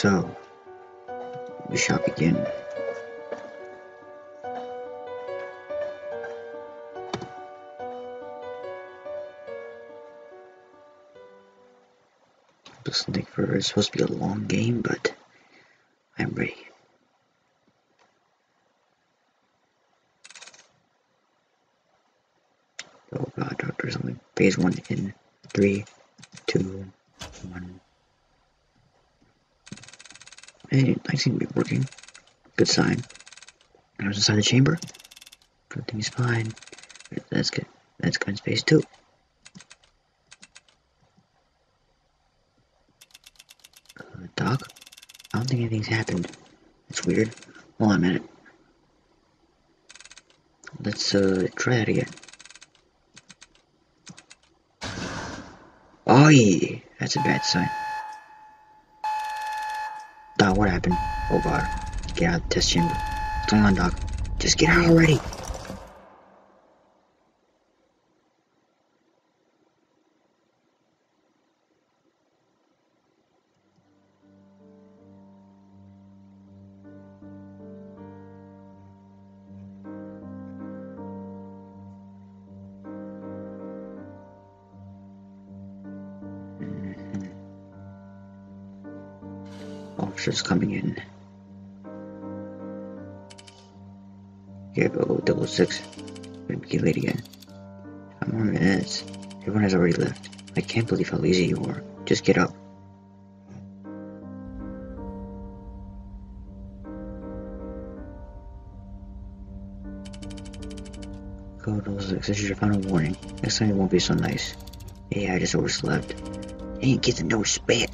So, we shall begin. Doesn't think it's supposed to be a long game, but I'm ready. Oh god, Doctor Something. Phase 1 in 3, 2, 1. Hey, lights seem to be working. Good sign. I was inside the chamber. Everything's fine. That's good. That's good in space 2. Doc? I don't think anything's happened. It's weird. Hold on a minute. Let's try that again. Oh yeah, that's a bad sign. Doc, what happened? Oh god. Get out of the test chamber. What's going on, Doc? Just get out already! Officers coming in. Yeah, but 006. We're gonna be late again. I'm on minutes. Everyone has already left. I can't believe how lazy you are. Just get up. Code 06, this is your final warning. Next time it won't be so nice. Yeah, I just overslept. I ain't getting no respect.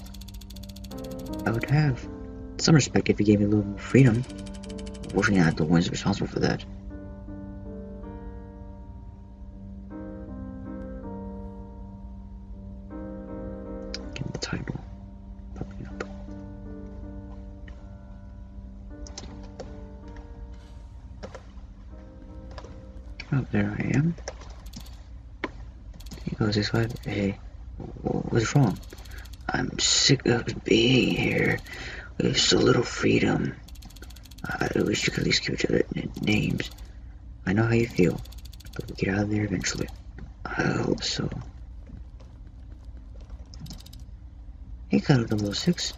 I would have some respect if you gave me a little more freedom. Unfortunately, I'm not the ones responsible for that. Give me the title. Popping up. Oh, there I am. He goes this way. Hey, what's wrong? I'm sick of being here. We have so little freedom. I wish you could at least give each other names. I know how you feel, but we'll get out of there eventually. I hope so. Hey, Code 06.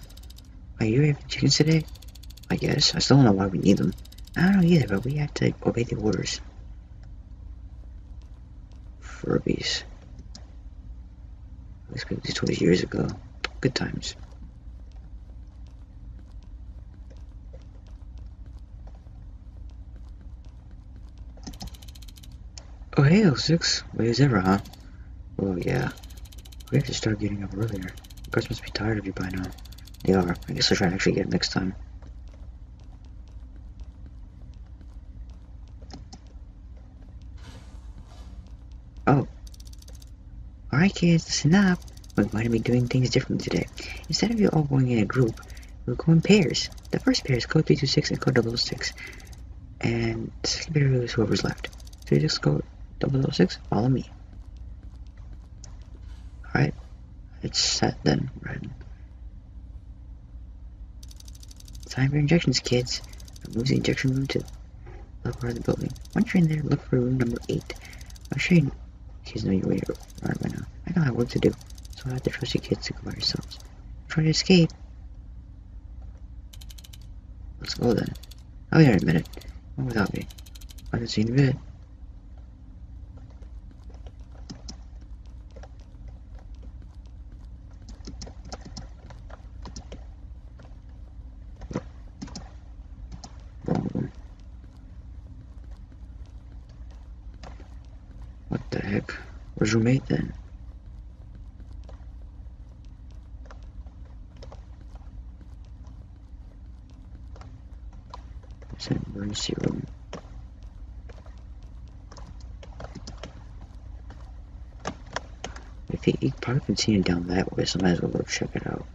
Are you having chickens today? I guess. I still don't know why we need them. I don't know either, but we have to obey the orders. Furbies. At least we did this 20 years ago. Good times. Oh hey, 06. Late as ever, huh? Oh yeah. We have to start getting up earlier. The guards must be tired of you by now. They are. I guess I'll try and actually get it next time. Oh. Alright kids, listen up. We're going to be doing things differently today. Instead of you all going in a group, we'll go in pairs. The first pair is code 326 and code 006. And the second pair is whoever's left. So you just go 006, follow me. Alright, it's set then, right? Time for injections, kids. Move the injection room to the part of the building. Once you're in there, look for room number 8. I'll show you. Kids know your way around by now. I know I have work to do. So I have to trust you kids to go by yourselves. Try to escape. Let's go then. I'll be here in a minute. Not without me. I haven't seen a bit. Wrong one. What the heck? Where's your mate then? Emergency room. I think you probably continue down that way, so I might as well go check it out.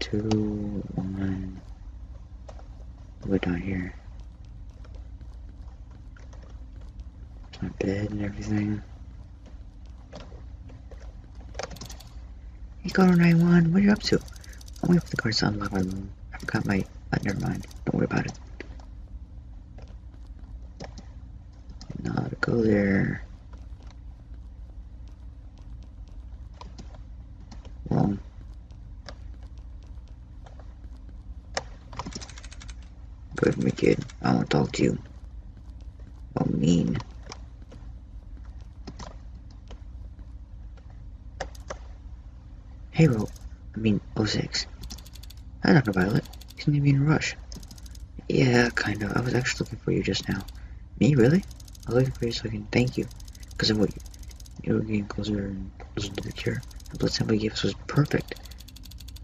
2, 1. We'll go down here. There's my bed and everything. Hey, Code 91, what are you up to? Only if the cards unlock my loan. I forgot my... never mind. Don't worry about it. Not go there. Wrong. Good, my kid. I want to talk to you. Oh, mean. Hey, Ro. I mean, 06. Hi, Dr. Violet. Isn't he being in a rush? Yeah, kind of. I was actually looking for you just now. Me, really? I was looking for you so I can thank you. Because of what you were getting closer and closer to the cure. The blood sample you gave us was perfect.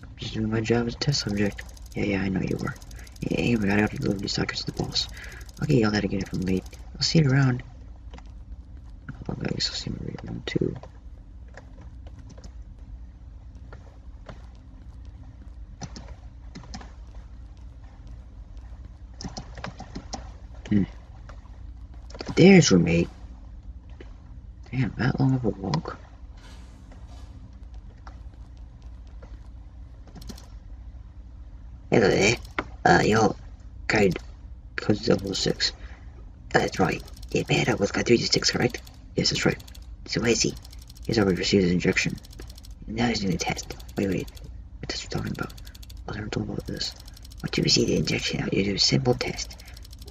I'm just doing my job as a test subject. Yeah, I know you were. Yeah, anyway, I gotta deliver these doctors to the boss. I'll get yelled at again if I'm late. I'll see you around. Oh, I guess I'll see Marie around too. There's your mate. Damn, that long of a walk? Hello there. You're code 06. That's right. Yeah, man, I was code 36, correct? Yes, that's right. So where is he? He's already received his injection. Now he's doing a test. Wait. What test are you talking about? I was never told about this. Once you receive the injection out, you do a simple test.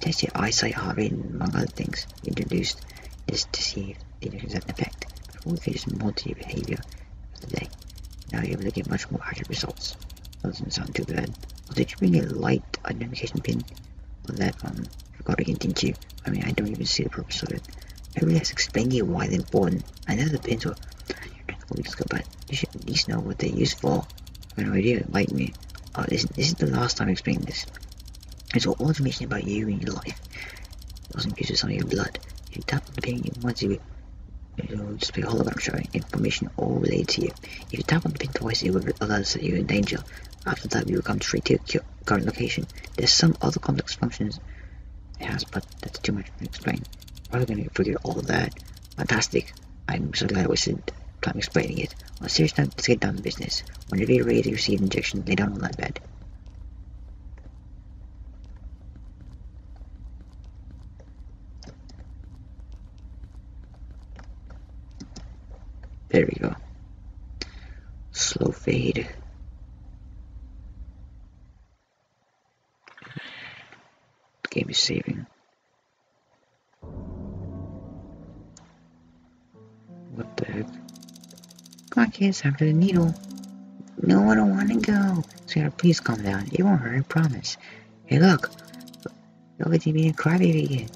Test your eyesight, heart rate, and among other things. Introduced is to see if the injections have an effect. Before they just monitor your behavior for the day. Now you're able to get much more accurate results. That doesn't sound too bad. Well, did you bring a light identification pin? Well, that forgot again, didn't you? I mean, I don't even see the purpose of it. Nobody has explained to you why they're important. I know the pins were weeks ago, but you should at least know what they're used for. I have no idea. Enlighten me. Oh, this is the last time I explained this. It's all information about you and your life. It wasn't used to some of your blood. If you tap on the pin, it will display a hologram showing information all related to you. If you tap on the pin twice, it will alert us that you're in danger. After that, we will come straight to your current location. There's some other complex functions it has, but that's too much to explain. Why are we going to figure all of that? Fantastic. I'm so glad I wasted time explaining it. On a serious note, let's get down to business. Whenever you're ready to receive an injection, lay down on that bed. There we go. Slow fade. The game is saving. What the heck? Come on, kids, after the needle. No, I don't want to go. Sweetheart, so please calm down. It won't hurt, I promise. Hey, look at you being a crybaby again.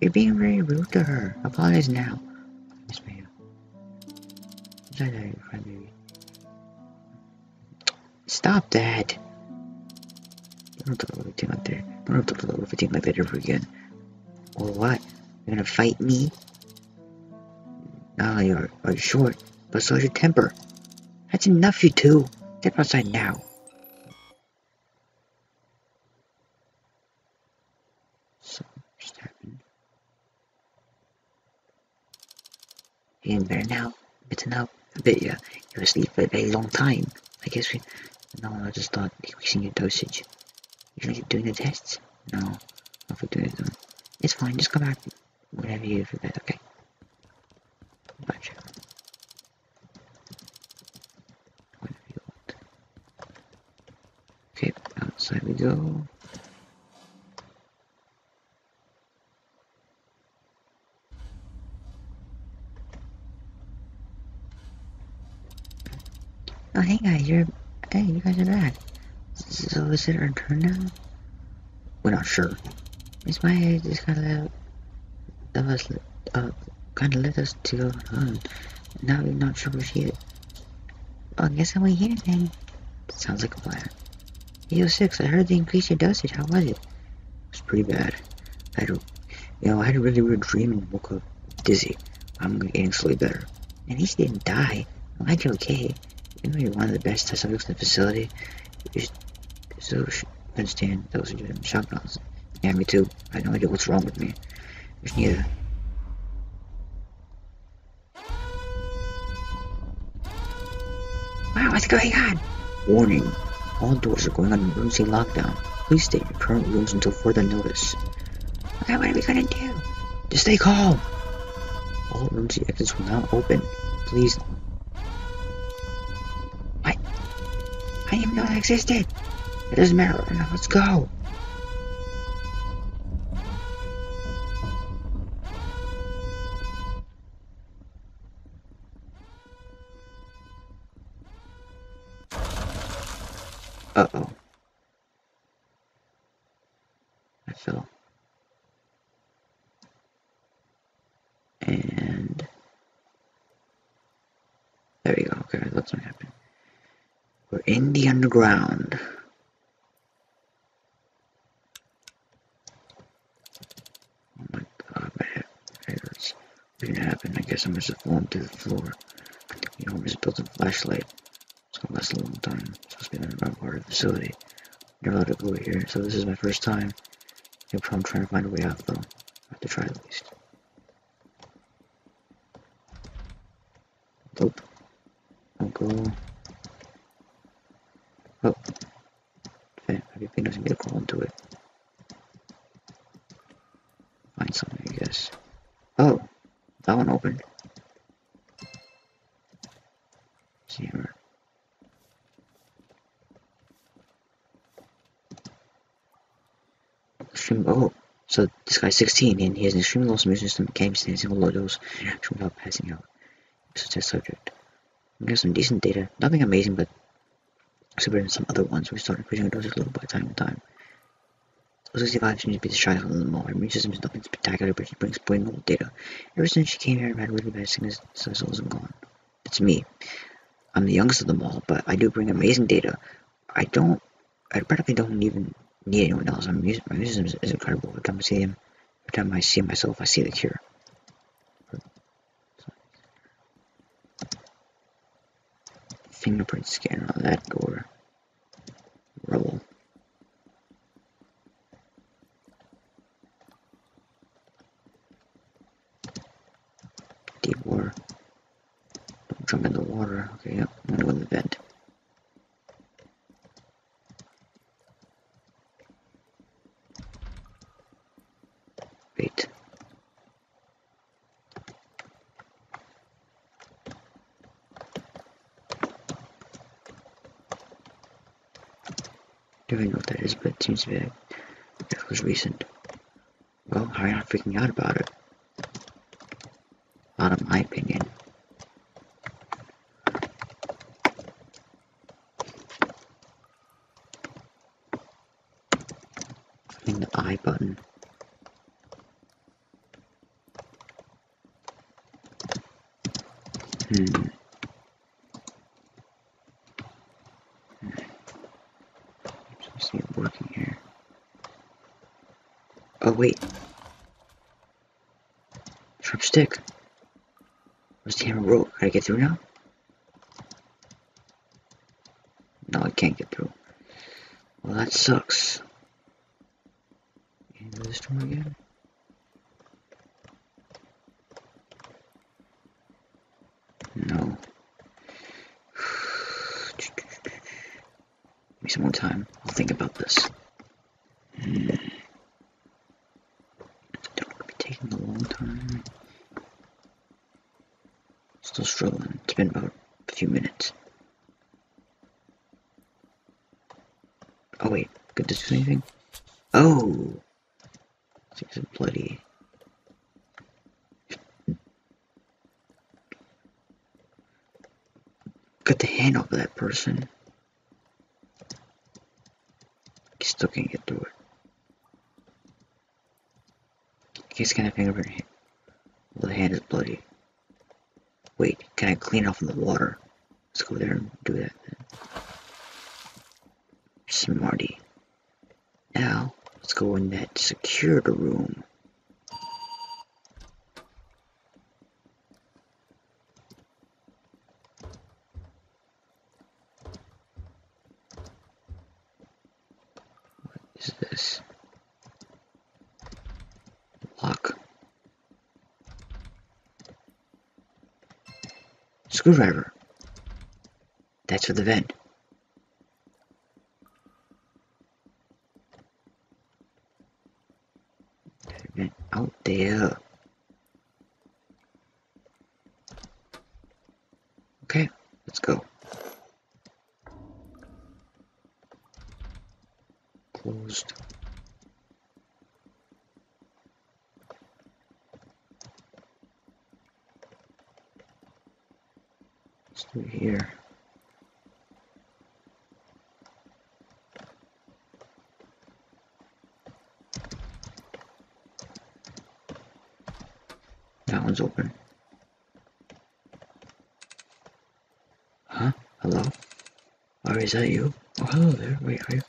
You're being very rude to her. Apologize now. Miss Mayo. Stop that! Don't talk about the team out there. Don't talk about the team like that ever again. Or what? You're gonna fight me? Not only are you short, but so is your temper. That's enough, you two. Step outside now. Something just happened. You're getting better now. Better now. I bet you were asleep for a very long time. I guess we... No, I just thought increasing your dosage. You gonna keep doing the tests? No, not for doing them. It's fine, just come back whenever you feel better, okay? Gotcha. Whenever you want. Okay, outside we go. Oh, hey guys, you guys are back. So is it our turn now? We're not sure. Miss Maya just kind of led us to go home. Now we're not sure where she is. Oh, I guess I won't hear anything. Sounds like a plan. Yo, 06, I heard they increased your dosage. How was it? It's pretty bad. I had a really weird dream and woke up dizzy. I'm getting slowly better. At least you didn't die. I'm glad you're okay. You're one of the best test subjects in the facility. You understand those who do shotguns. Yeah, me too. I have no idea what's wrong with me. There's neither. Wow, what's going on? Warning, all doors are going on an emergency lockdown. Please stay in your current rooms until further notice. Okay, what are we gonna do? Just stay calm! All emergency exits will now open. Please. What? I didn't even know that existed. It doesn't matter right now, let's go! Uh-oh. I fell. And... there we go. Okay, that's what happened. We're in the underground. Oh my god, my head hurts. What's gonna happen? I guess I'm just falling through the floor. You know, I'm just building a flashlight. It's gonna last a long time. It's supposed to be in the part of the facility. Never allowed to go here, so this is my first time. No problem trying to find a way out though. I have to try at least. Nope. I'll go. Oh. Okay, I think there's gonna be a crawl into it. Find something, I guess. Oh! That one opened. See here. Oh, so this guy's 16 and he has an extremely low submission system, can't be standing single low dose without passing out. It's a test subject. We have some decent data, nothing amazing, but superior than some other ones. We start increasing our dosage load by time to time. So 65 seems to be the shyest one of them all. Our immune system is nothing spectacular, but she brings plain old data. Ever since she came here, I've had really bad sickness, so this isn't gone. It's me. I'm the youngest of them all, but I do bring amazing data. I practically don't even need anyone else. My immune is incredible. Every time I see myself, I see the cure. Fingerprint scanner on that door. Rubble. Deep water. Don't jump in the water. Okay, yep. I'm gonna go in the vent. I don't know what that is, but it seems to be like that was recent. Well, how are you not freaking out about it? Not in my opinion. Clicking the I button. Working here. Oh wait. Sharp stick. Where's the hammer rope? Can I get through now? No, I can't get through. Well, that sucks. Into this door again? No. Give me some more time. I'll think about this. Don't be taking a long time. Still struggling. It's been about a few minutes. Oh wait, could this do anything? Oh, it's a bloody. Cut the hand off of that person. Still can't get through it. He's gonna fingerprint him. Well, the hand is bloody. Wait, can I clean off in the water? Let's go there and do that then. Smarty. Now, let's go in that secured room. This lock screwdriver. That's for the vent. out there. Okay, let's go. Closed. Let's do it here. That one's open. Huh? Hello? Ari, is that you? Oh, hello there. Wait, are you?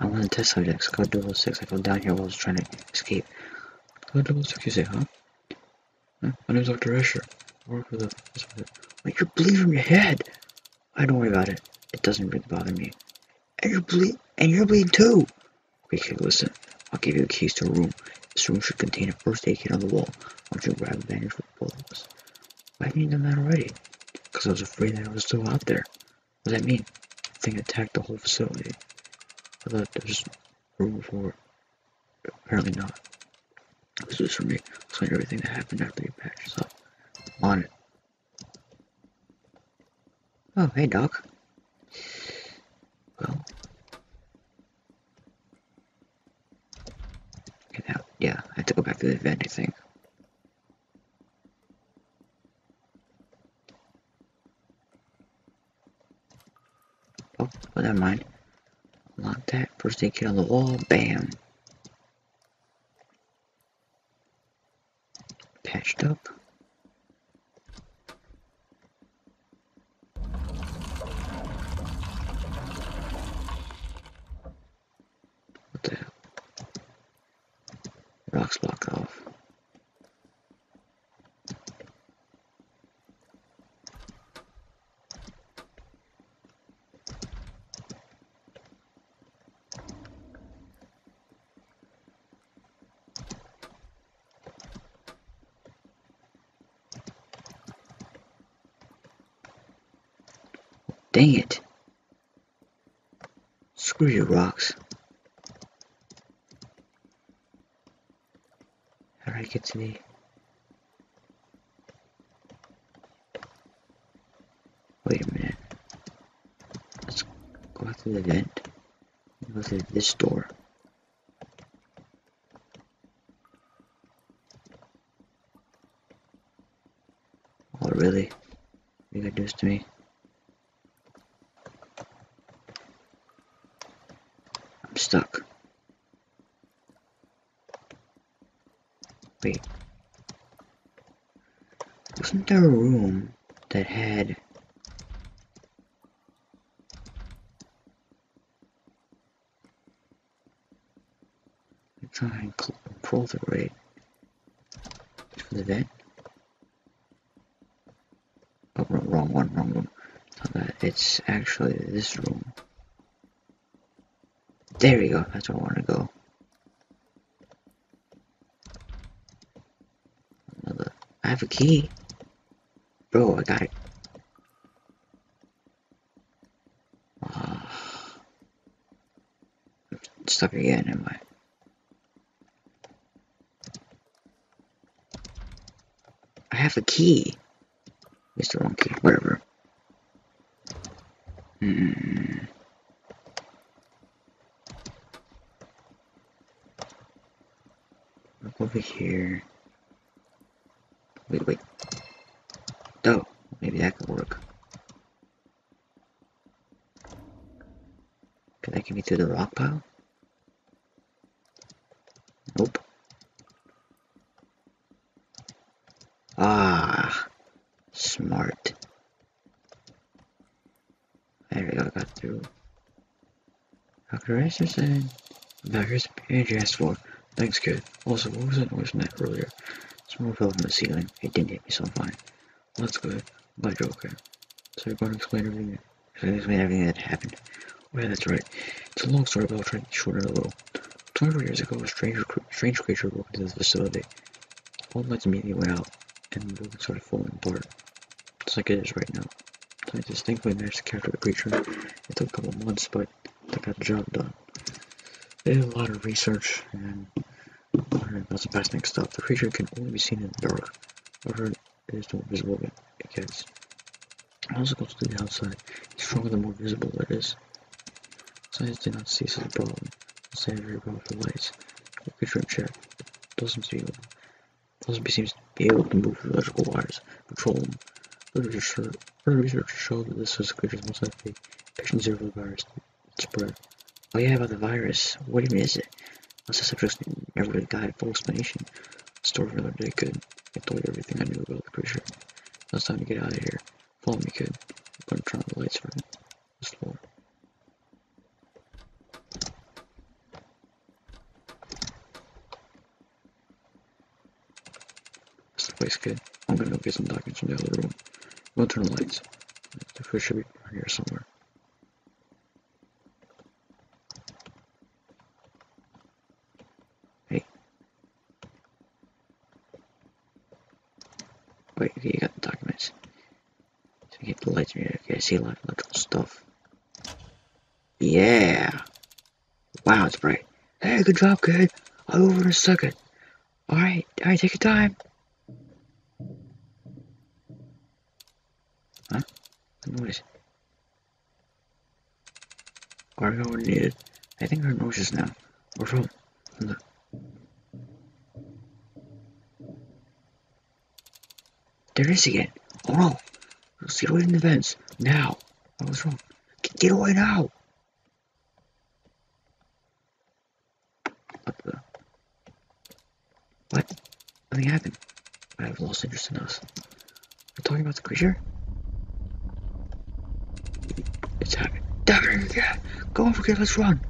I want to test subjects. Code double six. I fell down here while I was trying to escape. Code double six, you say, huh? My name's Dr. Escher. I work with a... Wait, you're bleeding from your head! I don't worry about it. It doesn't really bother me. And you're bleeding too! Okay, listen. I'll give you the keys to a room. This room should contain a first aid kit on the wall. Why don't you grab a bandage with both of us? Why haven't you done that already? Because I was afraid that I was still out there. What does that mean? The thing attacked the whole facility. I thought there was room before. Apparently not. This is for me. Explain everything that happened after you patched us up. I'm on it. Oh, hey, Doc. Well. Get out. Yeah, I have to go back to the event, I think. Oh, well, never mind. Lock that. First aid kit on the wall. Bam. Patched up. What the hell? Rocks blocked off. Dang it. Screw you, rocks. How do I get to the... Wait a minute. Let's go out to the vent. Go through this door. Oh, really? You gotta do this to me? Stuck. Wait. Wasn't there a room that had... It's not in control through, right? It's for the vent? Oh, wrong room. It's not that. It's actually this room. There we go, that's where I want to go. Another. I have a key. Bro, I got it. I'm stuck again, am I? I have a key. It's the wrong key, whatever. Over here. Wait. Oh, maybe that could work. Can I get me through the rock pile? Nope. Ah, smart. There we go, got through. Dr. Anderson, about your spear you asked for. Thanks, kid. Also, what was that noise from that earlier? Someone fell from the ceiling. It didn't hit me, so I'm fine. Well, that's good. I'm glad you're okay. So you're going to explain everything that happened. Oh yeah, that's right. It's a long story, but I'll try to shorten it a little. 24 years ago, a strange creature broke into this facility. All the lights immediately went out, and the building started falling apart. Just like it is right now. So I distinctly managed to capture the creature. It took a couple of months, but I got the job done. They did a lot of research and Alright, that's the best next up. The creature can only be seen in Dora. However, it is not visible yet. It gets. Also goes to the outside. It's stronger the more visible it is. Science did not cease as a problem. The savory above the lights. The creature in check. It doesn't seem seems to be able to move through electrical wires. Control them. Research showed that this was the creature's most likely patient zero for the virus to spread. Oh yeah, about the virus. What even is it? Unless the subjects never really got a full explanation. The story for another day, kid. I told you everything I knew about the creature. Now it's time to get out of here. Follow me, kid. I'm going to turn on the lights for this floor. That's the place, kid. I'm going to go get some documents from the other room. I'm going to turn on the lights. The fish should be around here somewhere. Wait, okay, you got the documents. So you get the lights in here. Okay, I see a lot of electrical stuff. Yeah! Wow, it's bright. Hey, good job, kid. I'll go over in a second. Alright, take your time. Huh? The noise. I don't know what it needed. I think I heard noises now. Where from? There it is again. Oh no. Let's get away from the vents. Now. I was wrong. Get away now. What the? What? Nothing happened. I have lost interest in us. We're talking about the creature? It's happening. Damn it. Yeah. Go on, forget. Let's run.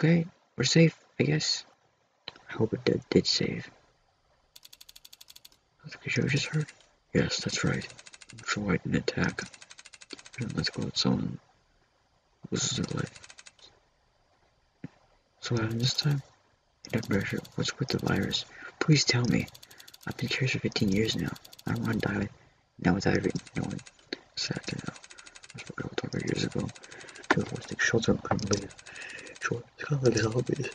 Okay, we're safe, I guess. I hope it did save. That's the creature we just heard? Yes, that's right. I'm sure why it didn't attack. Let's go with someone who loses their life. So what happened this time? What's with the virus? Please tell me. I've been curious for 15 years now. I don't want to die now without knowing. Sad to know. I was working with over years ago. It was worth the shelter. I couldn't believe. Sure, it's kind of like zombies.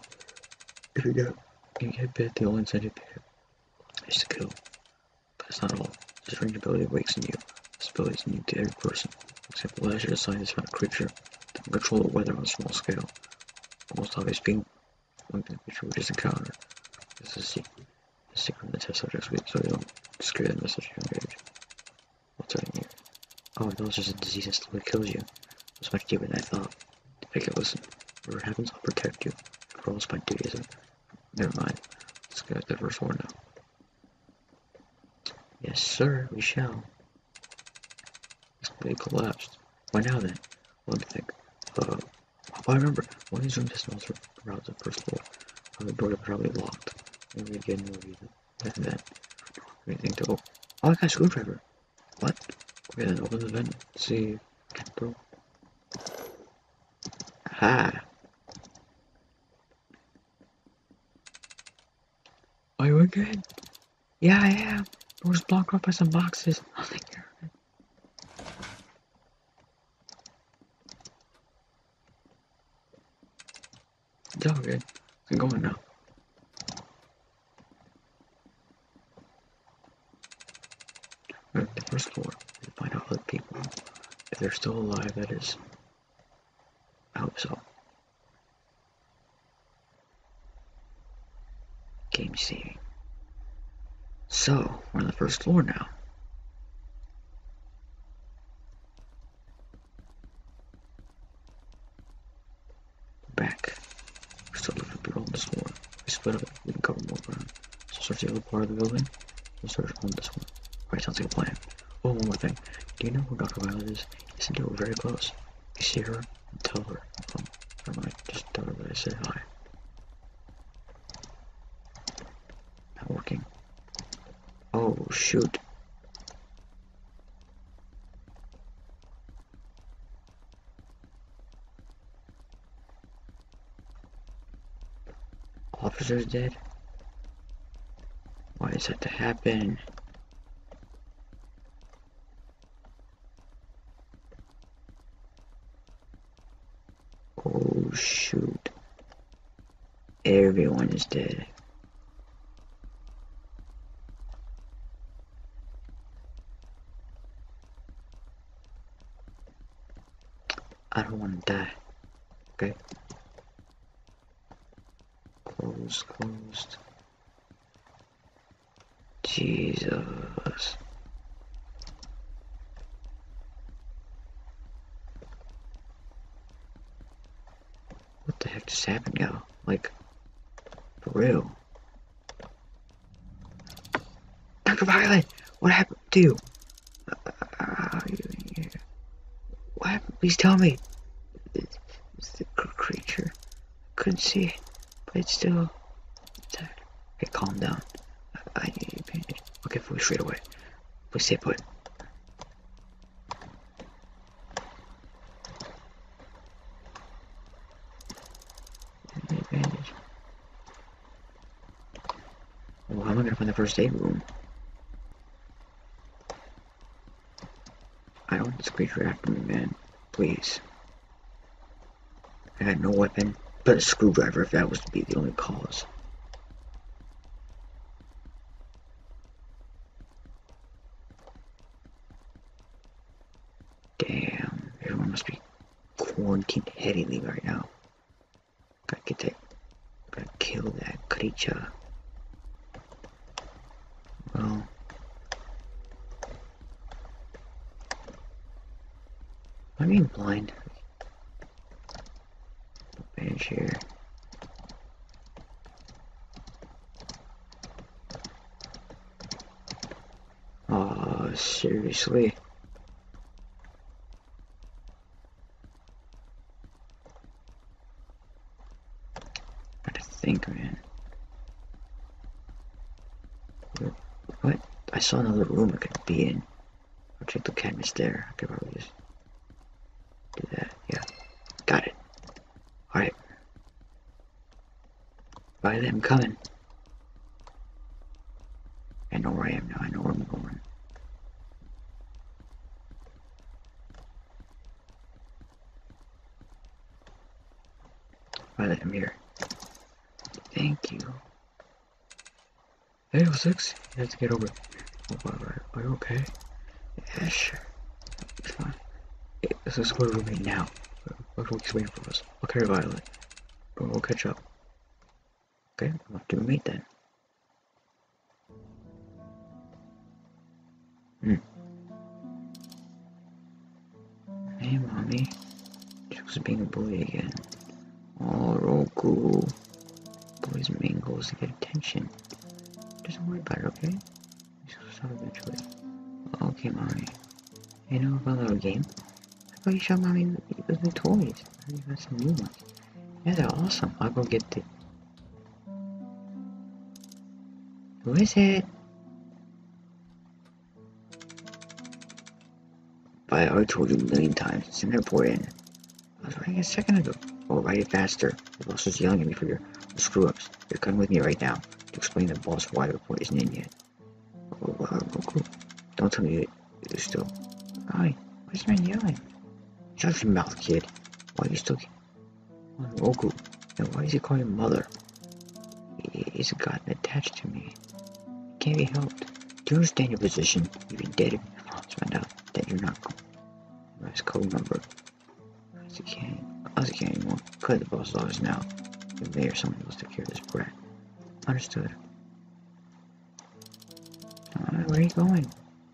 If you get bit, the only incentive is to kill. But that's not all. This range ability wakes in you. This ability is new to every person. For example, last year the scientists found a creature that can control the weather on a small scale. The most obvious being one creature we just encountered. This is a secret the test subjects with, so you don't scare them at such a young age. What's right in here? Oh, no, it's just a disease that slowly kills you. It's much deeper than I thought. I can listen. Whatever happens, I'll protect you. After all, it's my duty, isn't it? Never mind. Let's get at the first one now. Yes, sir, we shall. This place collapsed. Why now then? Let me think. I remember. One of these rooms just melts around the first floor. The door is probably locked. Maybe again, maybe nothing then. Anything to open? Oh, I got a screwdriver. What? Okay, then open the vent. See. Bro. Ha! Are you good? Yeah, I am. We're just blocked up by some boxes. I'll take care of it. It's all good. I'm going now. We're at the first floor. We find out other people. If they're still alive, that is. I hope so. Game saving. So, we're on the first floor now. Back. We're still looking for people on this floor. We split up, we can cover more ground. So search the other part of the building. We'll search on this one. Alright, sounds like a plan. Oh, one more thing. Do you know who Dr. Violet is? You seem to be very close. You see her? Tell her. I might just tell her that I said hi. Not working. Oh, shoot. Officer's dead? Why is that to happen? everyone is dead. I don't want to die. Okay. Closed. Jesus. What the heck just happened, y'all? Like, for real. Dr. Violet, what happened to you? Are you in here? What happened? Please tell me. It's the creature. I couldn't see it, but it's still intact. Hey, calm down. I need your bandage. Okay, please, straight away. Please stay put. First aid room. I want this creature after me, man. Please. I had no weapon but a screwdriver if that was to be the only cause. Damn, everyone must be quarantined heavily right now. Gotta get that. Gotta kill that creature. I'm being blind. Bench here. Oh, seriously. I gotta think, man. What? I saw another room I could be in. I'll check the cabinets there. I could probably just. Do that, yeah. Got it. Alright. Violet, I'm coming. I know where I am now. I know where I'm going. Violet, I'm here. Thank you. Hey, 06. You have to get over it. Oh, are you okay? Yeah, sure. It's fine. This is where we meet now. He's waiting for us. I'll carry Violet. But we'll catch up. Okay, we'll have to meet then. Hey, mommy. She's being a bully again. Oh, Roku. Boys mingles to get attention. Just don't worry about it, okay? She'll stop eventually. Okay, mommy. You know about a little game? Oh, you showed mommy those new toys. I think that's some new ones. Yeah, they're awesome. I'll go get the. Who is it? But I already told you a million times. It's an airport in. I was writing a second ago. Oh, write it faster. The boss is yelling at me for your screw ups. You're coming with me right now to explain to the boss why the report isn't in yet. Oh, cool. Don't tell me you're still. Hi, where's my yelling? Shut your mouth, kid. Why are you still on Roku? And why does he call you mother? He's gotten attached to me. It can't be helped. Do you understand your position? You'd be dead if your mom's found out that you're not his code number. I can't anymore. Cut the boss's office now. The mayor or someone else to cure this brat. Understood. Alright, where are you going?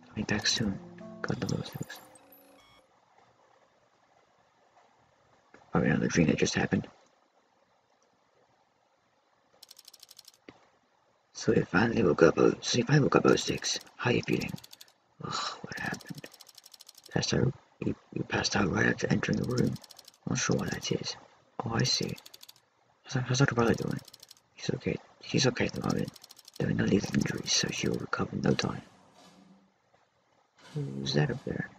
I'll be back soon. God knows those things. Probably another dream that just happened. So if I finally woke up 06. How are you feeling? Ugh, what happened? Passed out. You passed out right after entering the room. Not sure what that is. Oh, I see. How's Dr. Violet doing? She's okay. She's okay at the moment. There were no lethal injuries, so she will recover in no time. Who's that up there?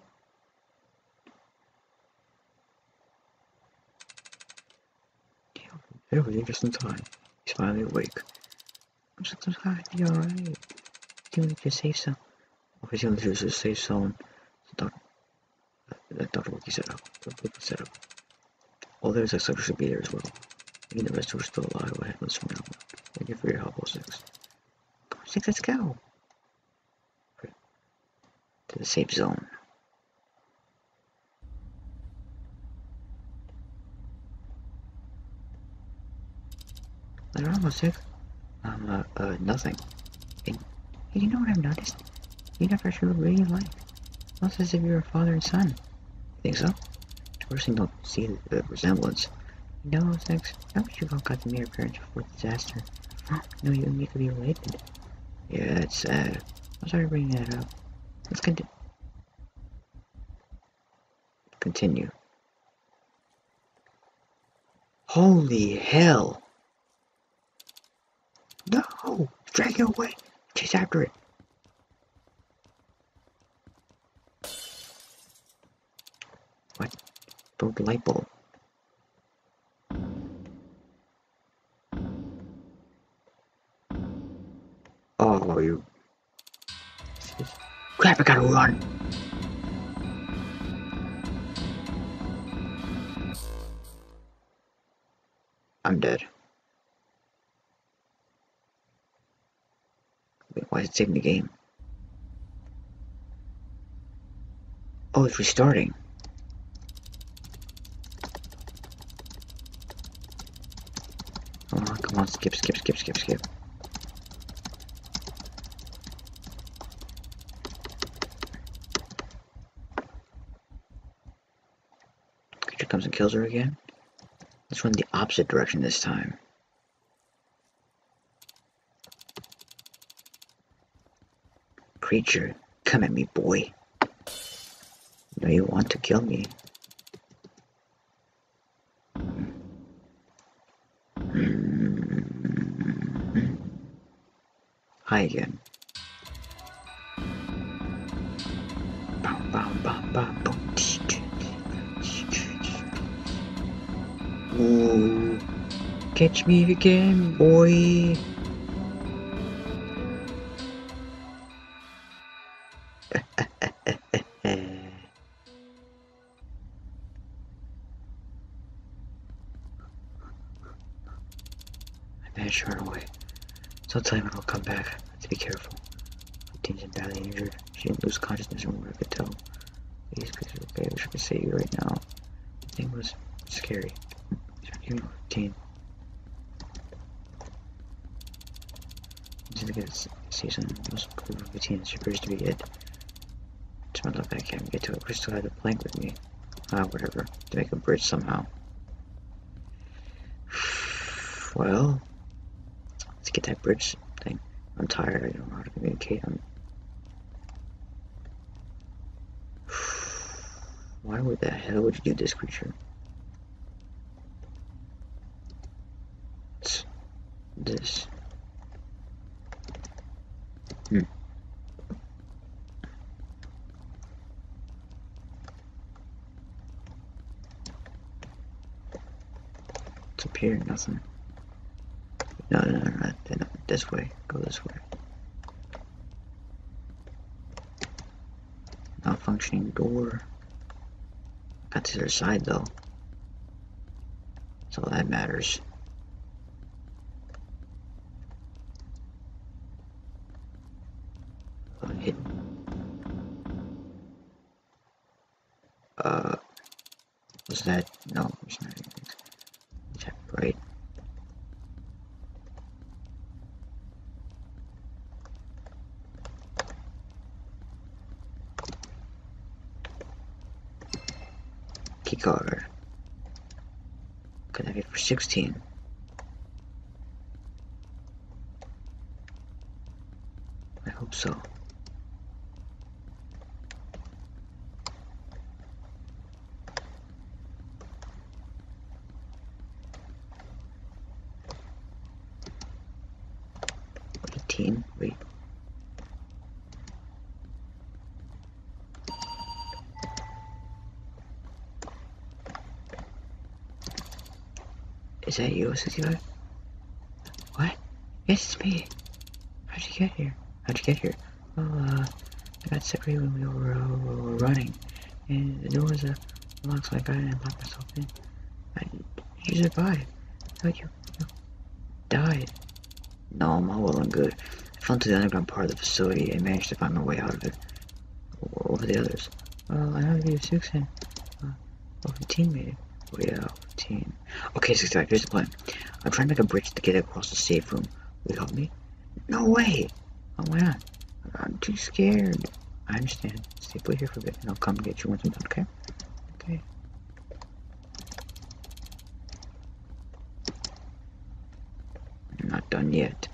There we are, just in time. He's finally awake. I'm so tired. You're alright. Do you need to save some? Okay, so there's a safe zone. The doctor Wookie set up. All there's a social should be there as well. Even the rest who are still alive will have this from now on. Thank you for your help, 06. 06, let's go. To the safe zone. Later on, 06. Nothing. And you know what I've noticed? You never sure really like. Almost as if you were father and son. You think so? Of course, you don't see the resemblance. You know, 06. I wish you all got the mere appearance before the disaster. No, you and me could be related. Yeah, it's sad. I'm sorry for bringing that up. Let's continue. Holy hell! No! Drag it away! Chase after it! What? Broke the light bulb. Oh, you. Crap, I gotta run! I'm dead. Wait, why is it saving the game? Oh, it's restarting. Oh, come on, skip, skip, skip, skip, skip. Comes and kills her again. Let's run the opposite direction this time. Creature, come at me, boy. No, you want to kill me. Hi again. Bam, bam, bam, bam, boom. Ooh, catch me again, boy. I managed to run away. So tell him I'll come back. Let's be careful. The team's badly injured. She didn't lose consciousness from what I could tell. Please, please, okay, I wish I could save you right now. The thing was scary. Team. This is the season most improved routine. She appears to be it. It's my luck I can't get to it. We still had a plank with me. Whatever. To make a bridge somehow. Well, let's get that bridge thing. I'm tired. I don't know how to communicate. Why would the hell would you do this, creature? This. It's up here, nothing. No, this way. Go this way. Malfunctioning door. Got to the other side though. That's all that matters. Was that? No, it's not anything. Is that right? Key card. Can I get for 16? I hope so. Wait. Is that you, 65? What? Yes, it's me. How'd you get here? Well, I got separated when we were running, and the door was locked, so I got in and locked myself in. You survived. I thought you died. No, I'm all well and good. I fell into the underground part of the facility and managed to find my way out of it. What were the others? Well, I know you have 6 in. Well, 15 maybe. Oh yeah, 15. Okay, 65, here's the plan. I'm trying to make a bridge to get across the safe room. Will you help me? No way! Oh, why not? I'm too scared. I understand. Stay put here for a bit and I'll come get you once I'm done, okay? Okay. I'm not done yet.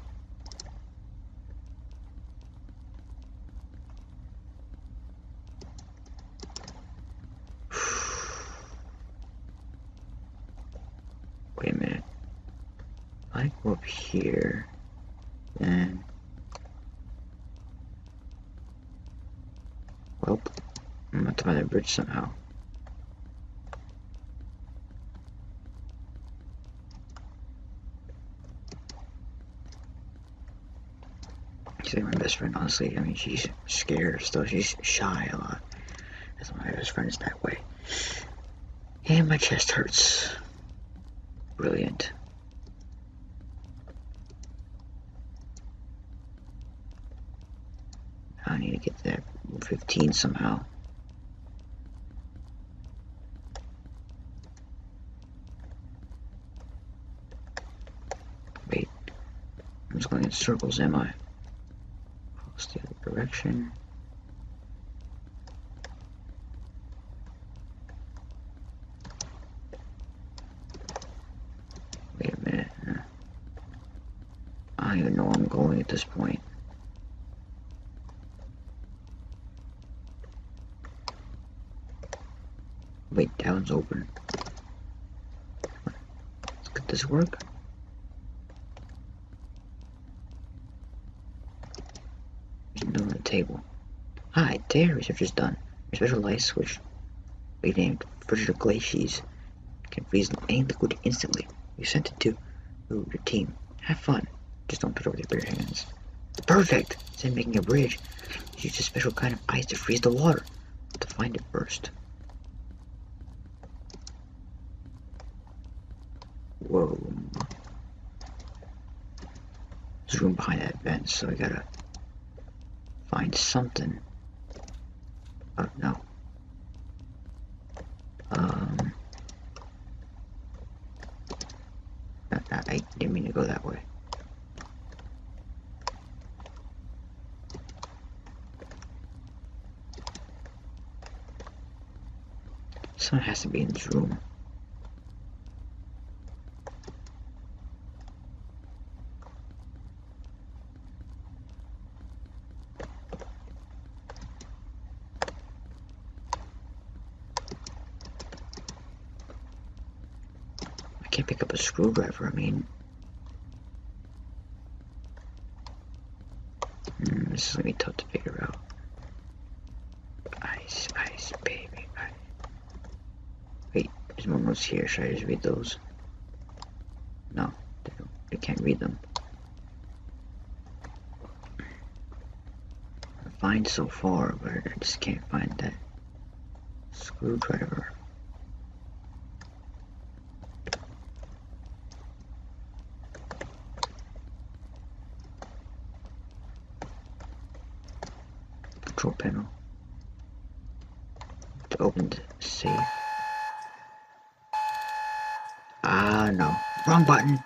Wait a minute. If I go up here, then... Well, I'm about to find that bridge somehow. She's like my best friend, honestly. I mean, she's scared still. She's shy a lot. That's why my best friend is that way. And my chest hurts. Brilliant. I need to get to that 15 somehow. Wait, I'm just going in circles, am I? Across the other direction. Wait a minute. I don't even know where I'm going at this point. Wait, that one's open. Could this work? There's another one on the table. Hi, data research is done. Your special light switch, renamed Frigida Glacies, can freeze any liquid instantly. You sent it to your team. Have fun. Just don't put it over your bare hands. Perfect! Instead of making a bridge, use a special kind of ice to freeze the water. To find it first. Whoa. There's room behind that vent, so I gotta find something. Oh, no. I didn't mean to go that way. Someone has to be in this room. Pick up a screwdriver, I mean. This is gonna be tough to figure out. Ice, ice, baby, ice. Wait, there's more notes here. Should I just read those? No, I can't read them. I find so far, but I just can't find that screwdriver. Control panel to open the safe. Ah, no, wrong button.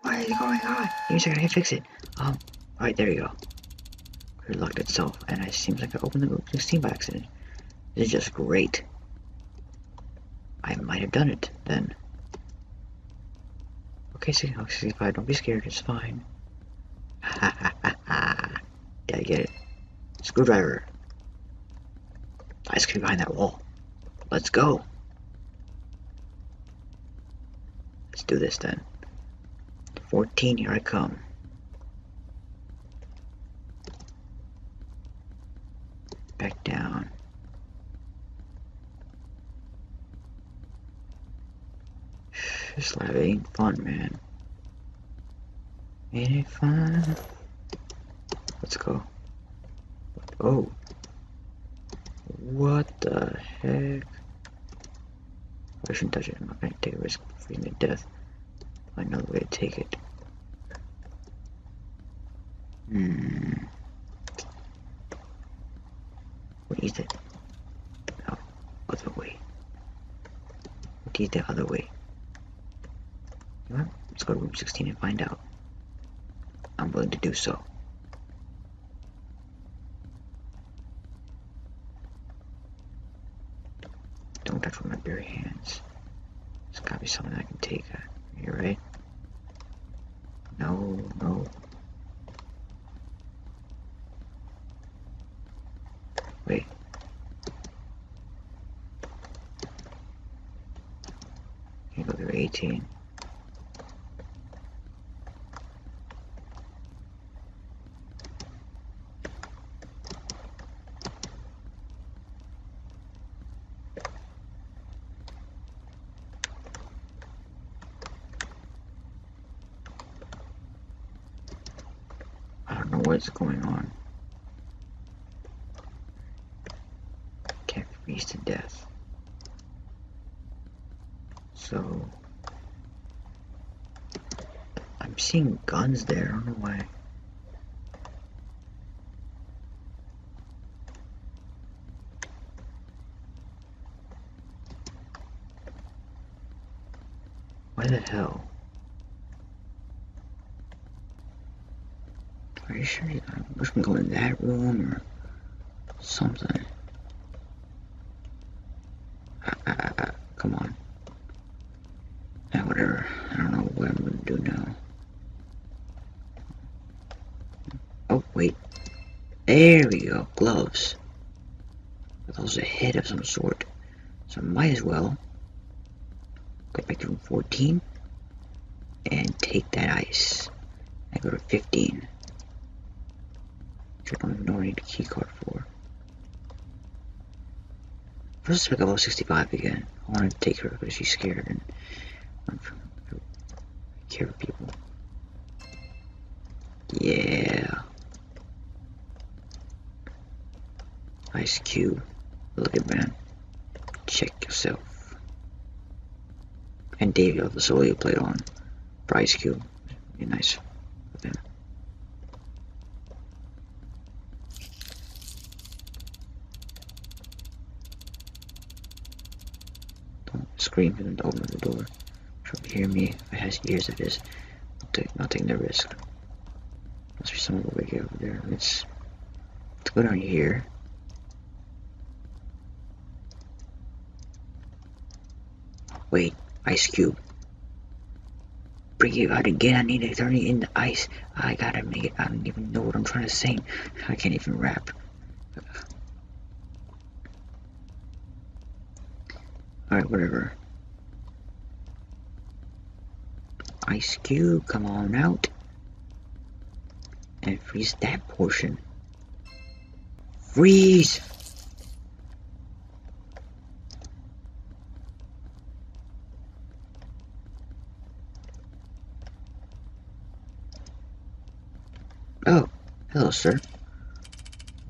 What is going on? Give me a second, I can fix it. All right, there you go. It locked itself, and it seems like I opened the room 16 by accident. This is just great. I might have done it then. Okay, 65. Don't be scared. It's fine. Ha ha ha ha. Yeah, I get it. Screwdriver. Ice cream behind that wall. Let's go. Let's do this then. 14, here I come. Back down. This lab ain't fun, man. Ain't it fun? Let's go. Oh, what the heck? I shouldn't touch it. I'm not gonna take a risk of freezing to death. I know the way to take it. What is it? No, other way. What is the other way? Well, let's go to room 16 and find out. I'm willing to do so. Don't touch with my bare hands. There's gotta be something I can take. You're right. No. Wait. Can't go through 18. What's going on? Can't freeze to death. So I'm seeing guns there. I don't know why. Why the hell? Are you sure? I wish we go in that room or something. Come on. Yeah, whatever. I don't know what I'm gonna do now. Oh wait. There we go. Gloves. That was a head of some sort. So I might as well go back to room 14 and take that ice. I go to 15. I don't even know what I need a key card for. Let's pick level 65 again. I want to take her because she's scared and I care of people. Yeah. Ice cube. Look at man. Check yourself. And Davey of the solo you played on. For Ice Cube. Be nice with him. Scream and open the door. She'll hear me. If it has ears, it is. Not taking the risk. Must be someone over here. Let's go down here. Wait, Ice Cube. Bring it out again. I need to turn it into ice. I gotta make it. I don't even know what I'm trying to sing. I can't even rap. Alright, whatever. Ice Cube, come on out. And freeze that portion. Freeze! Oh, hello, sir.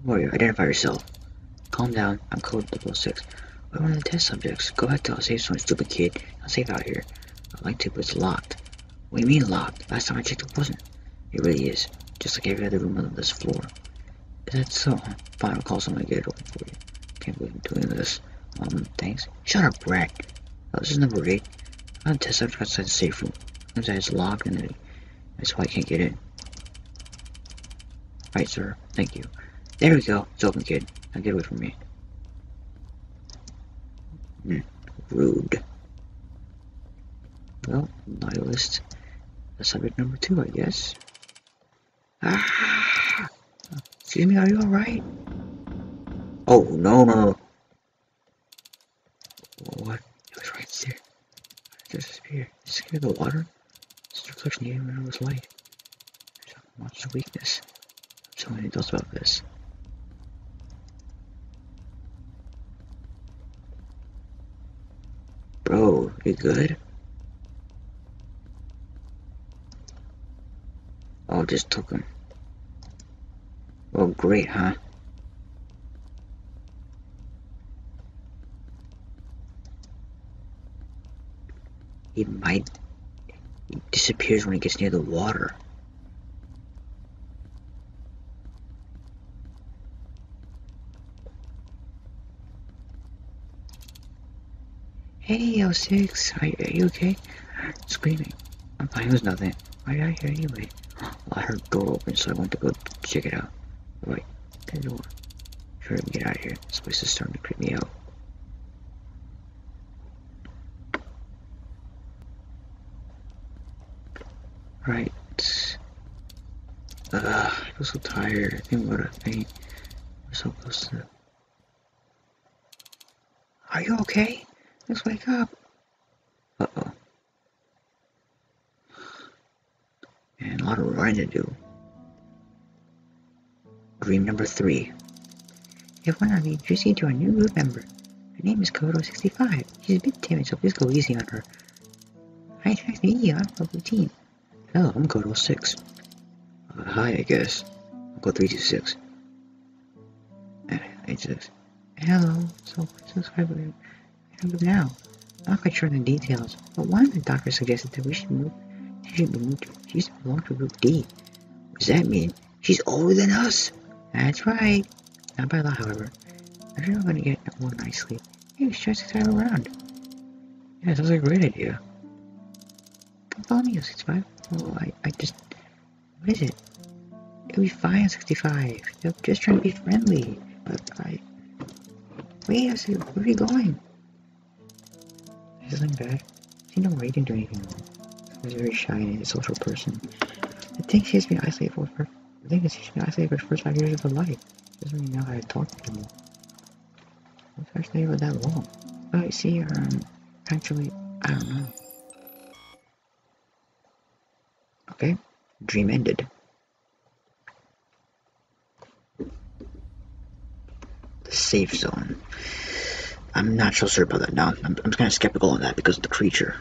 Warrior, identify yourself. Calm down, I'm code 006. We're one of the test subjects. Go back to our safe zone, stupid kid. I'll save out here. I'd like to, but it's locked. What do you mean locked? Last time I checked it wasn't. It really is. Just like every other room on this floor. Is that so? Fine, I'll call someone to get it open for you. Can't believe I'm doing this. Thanks. Shut up, rat. Oh, this is number 8. I'm on a test subject outside the safe room. Inside it's locked and that's why I can't get in. Alright, sir. Thank you. There we go. It's open, kid. Now get away from me. Rude. Well, nihilist. That's subject number 2, I guess. Ah! Excuse me, are you alright? Oh, no. What? It was right there. There's a spear. Is it the water? It's a reflection even when it was light. There's a monster weakness. I'm telling you adults about this. Bro, you good? Oh, just took him. Oh, great, huh? He disappears when he gets near the water. Hey, L6, are you okay? Screaming. I'm fine, it was nothing. Why did I hear you? Wait. Well, I heard the door open, so I went to go check it out. Wait, the door. Sure, we get out of here. This place is starting to creep me out. Right. I feel so tired. I think I'm gonna faint. We're so close to. Are you okay? Let's wake up. Uh-oh. And a lot of roaring to do. Dream number 3. Everyone will be introduced to our new group member. Her name is Kodo65. She's a bit timid, so please go easy on her. Hi, nice to meet you. I'm Kodo15. Hello, I'm Kodo6. Hi, I guess. I'm Kodo326. Hello, so subscribe now. I'm not quite sure on the details, but one of the doctors suggested that she used to belong to Group D. What does that mean? She's older than us! That's right! Not by law, however. I'm sure I'm gonna get one night's sleep. Maybe she tries to travel around. Yeah, sounds like a great idea. Come follow me, L65. Oh, I just... What is it? It'll be fine, L65. They're just trying to be friendly. But I... Wait, L65, where are you going? Is something bad? She don't worry, didn't do anything wrong. She's very shy and a social person. I think she's been isolated for the first 5 years of her life. She doesn't really know how to talk to people. What's her stay for that long? But see, actually, I don't know. Okay, dream ended. The safe zone. I'm not so sure about that now. I'm kind of skeptical on that because of the creature.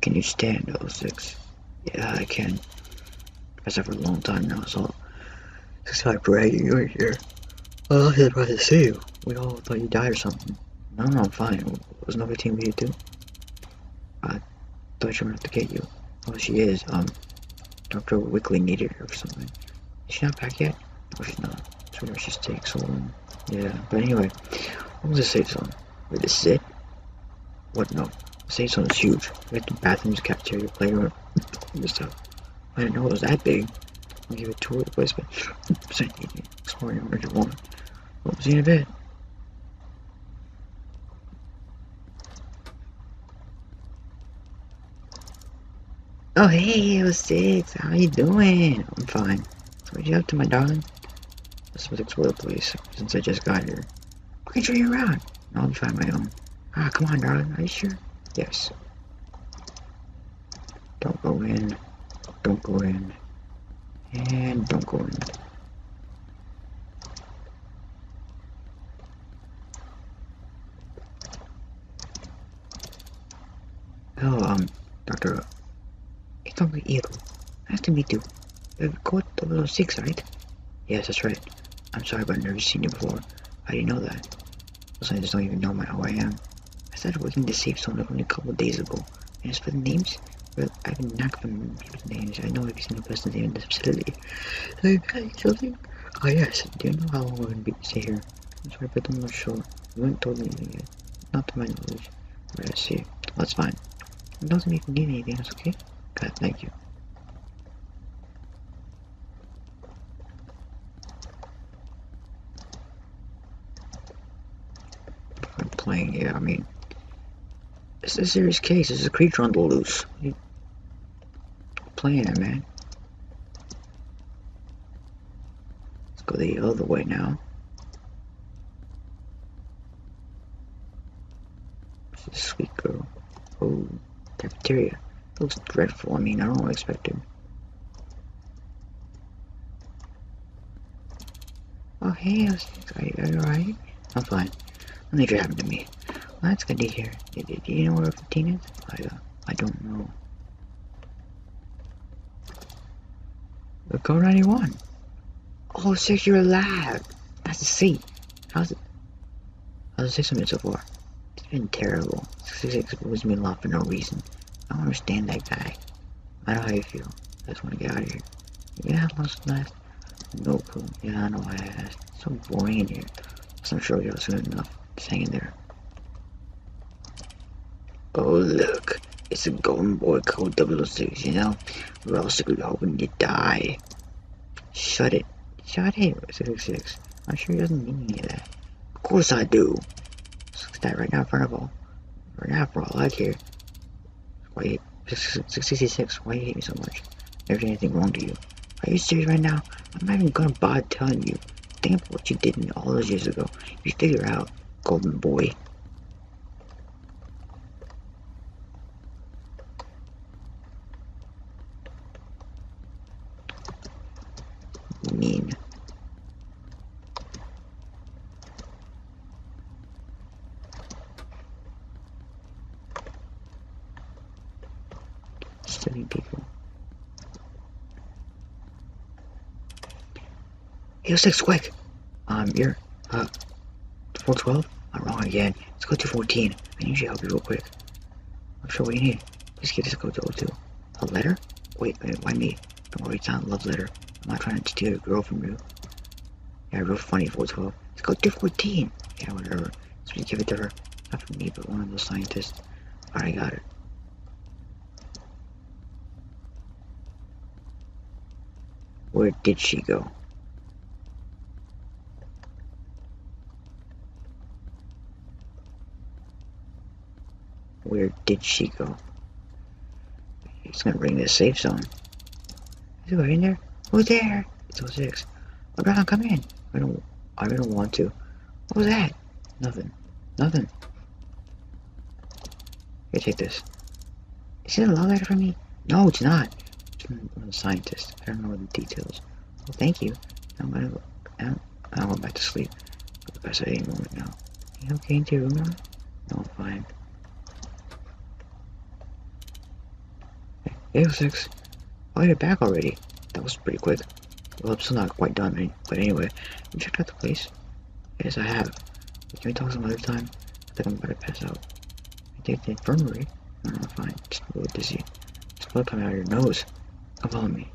Can you stand, L6? Yeah, I can. I've been for a long time now, so... It's like bragging you were here. Well, I was surprised to see you. We all thought you died or something. No, I'm fine. There's no routine we need to do. I thought she wanted to get you. Oh, she is. Dr. Wickley needed her or something. Is she not back yet? No, she's not. It just takes so long. Yeah, but anyway, what was the safe zone? Wait, this is it? What? No. The safe zone is huge. We had the bathrooms, cafeteria, playroom, and stuff. I didn't know it was that big. I'll give a tour of the place, but so you need exploring where you want. Well, see you in a bit. Oh, hey, L6, how you doing? I'm fine. So what you up to, my darling? This was explore the place since I just got here. I can show you around. I'll find my own. Ah, come on, darling. Are you sure? Yes. Don't go in. Don't go in. And don't go in. Hello, Dr. Itongi Iro. Nice to meet you. You've got 006, right? Yes, that's right. I'm sorry, but I've never seen you before. How do you know that? Also, I just don't even know who I am. I started working the safe zone only a couple of days ago. And as for the names, well, I've been knacking from people's names. I know every single person's name in this facility. Are you guys children? Oh yes, do you know how long we're going to stay here? I'm sorry, but I'm not sure. You haven't told me anything yet. Not to my knowledge. Right, I see. Well, that's fine. It doesn't even need anything else, okay? God, thank you. Playing, yeah, I mean, it's a serious case. It's a creature on the loose. You playing it, man. Let's go the other way now. It's a sweet girl. Oh, cafeteria. It looks dreadful. I mean, I don't expect it. Oh, hey, are you alright? I'm fine. Nothing should happen to me. Well, that's good to hear. Do you know where 15 is? I don't know. Code 91. Oh, 6, you're alive. That's a C. How's the 6 minutes so far? It's been terrible. 66 exposed me a lot for no reason. I don't understand that guy. I know how you feel. I just want to get out of here. Yeah, lost last. No clue. Yeah, I know why I asked. It's so boring in here. So I'm sure you're soon enough. hanging there. Oh look, it's a golden boy code 006, you know? We're also good hoping you die. Shut it. Shut it, 666. I'm sure he doesn't need any of that. Of course I do. Let's look at that right now, Fireball. Right now, for all I care. Why 666, why you hate me so much? Never did anything wrong to you. Are you serious right now? I'm not even gonna bother telling you. Think of what you did all those years ago. You figure out, golden boy. Mean. Stunning people. Yo, 6, quick! You're, 412? I'm wrong again. Let's go to 14. I need you to help you real quick. I'm sure what you need. Just get this code to 02. A letter? Wait, why me? Don't worry, it's not a love letter. I'm not trying to steal your girl from you. Yeah, real funny, 412. Let's go to 14! Yeah, whatever. So we give it to her. Not for me, but one of those scientists. Alright, I got it. Where did she go? Where did she go? He's gonna bring this safe zone. Is it right in there? Who's there? It's 06. Oh, Brown, come in. I don't want to. What was that? Nothing. Nothing. Here, take this. Is it a love letter for me? No, it's not. I'm a scientist. I don't know the details. Well, thank you. I'm going back to sleep. But the best I ain't moment now. You okay into your room now? No, I'm fine. Hey, 06. Oh, you're back already. That was pretty quick. Well, I'm still not quite done, but anyway. Have you checked out the place? Yes, I have. Can we talk some other time? I think I'm about to pass out. I take the infirmary. No, I'm fine. Just a little dizzy. Just blood coming out of your nose. Come follow me.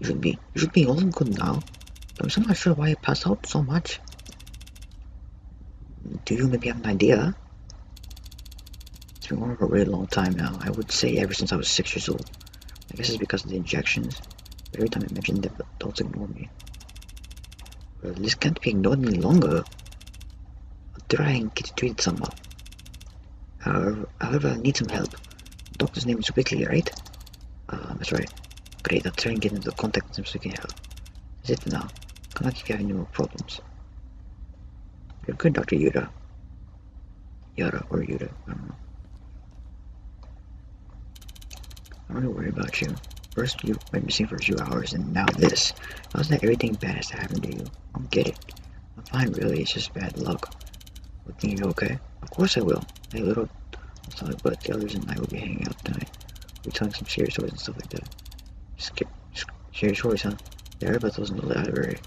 You should be all good now. I'm still not sure why you passed out so much. Do you maybe have an idea? It's been going for a really long time now. I would say ever since I was 6 years old. I guess it's because of the injections. Every time I mention them, adults ignore me. Well, this can't be ignored any longer. I'll try and get it treated somehow. However, I need some help. The doctor's name is Wickley, right? That's right. Great, I'll try and get into contact with him so we can help. That's it for now. Come back if you have any more problems. You're good, Dr. Yoda. Yoda, I don't know. I'm really worried about you. First, you went missing for a few hours, and now this. How's that everything bad has to happen to you? I don't get it. I'm fine, really, it's just bad luck. But think you're okay? Of course I will. Hey, little. I'm sorry, but the others and I will be hanging out tonight. We'll be telling some serious stories and stuff like that. Serious stories, huh? There are about those in the library.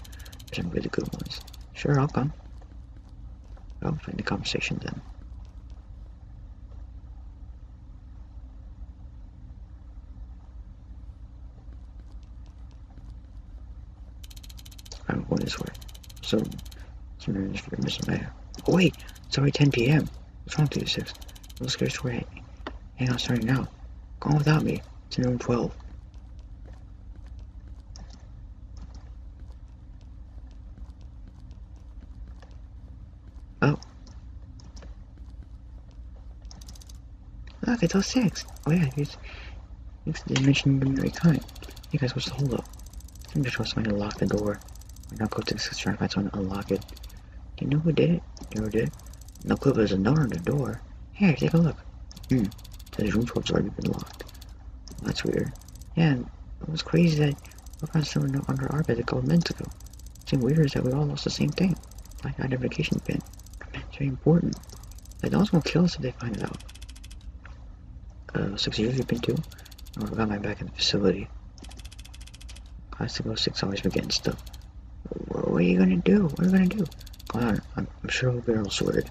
There's some really good ones. Sure, I'll come. I'll find the conversation then. I'm going this way. So oh wait, it's already 10 PM. What's wrong, 226? I'm scared to wait. Hang on, starting now. Go on without me. It's in room 12. Look, it's 06. Oh yeah, it's the dimension of every time. You guys, what's the hold up? I'm just trying to lock the door. We're not going to try to find someone to unlock it. Do you know who did it? No clue, but there's a note on the door. Here, take a look. The room 12's already been locked. Well, that's weird. Yeah, it was crazy that we found someone under our bed a couple minutes ago. What's weird is that we all lost the same thing. Like our identification pin. It's very important. Like, no one's gonna kill us if they find it out. 6 years you've been to? I forgot my back in the facility. Classic 06 always been getting stuff. What are you gonna do? Come on, I'm sure we'll be all sorted.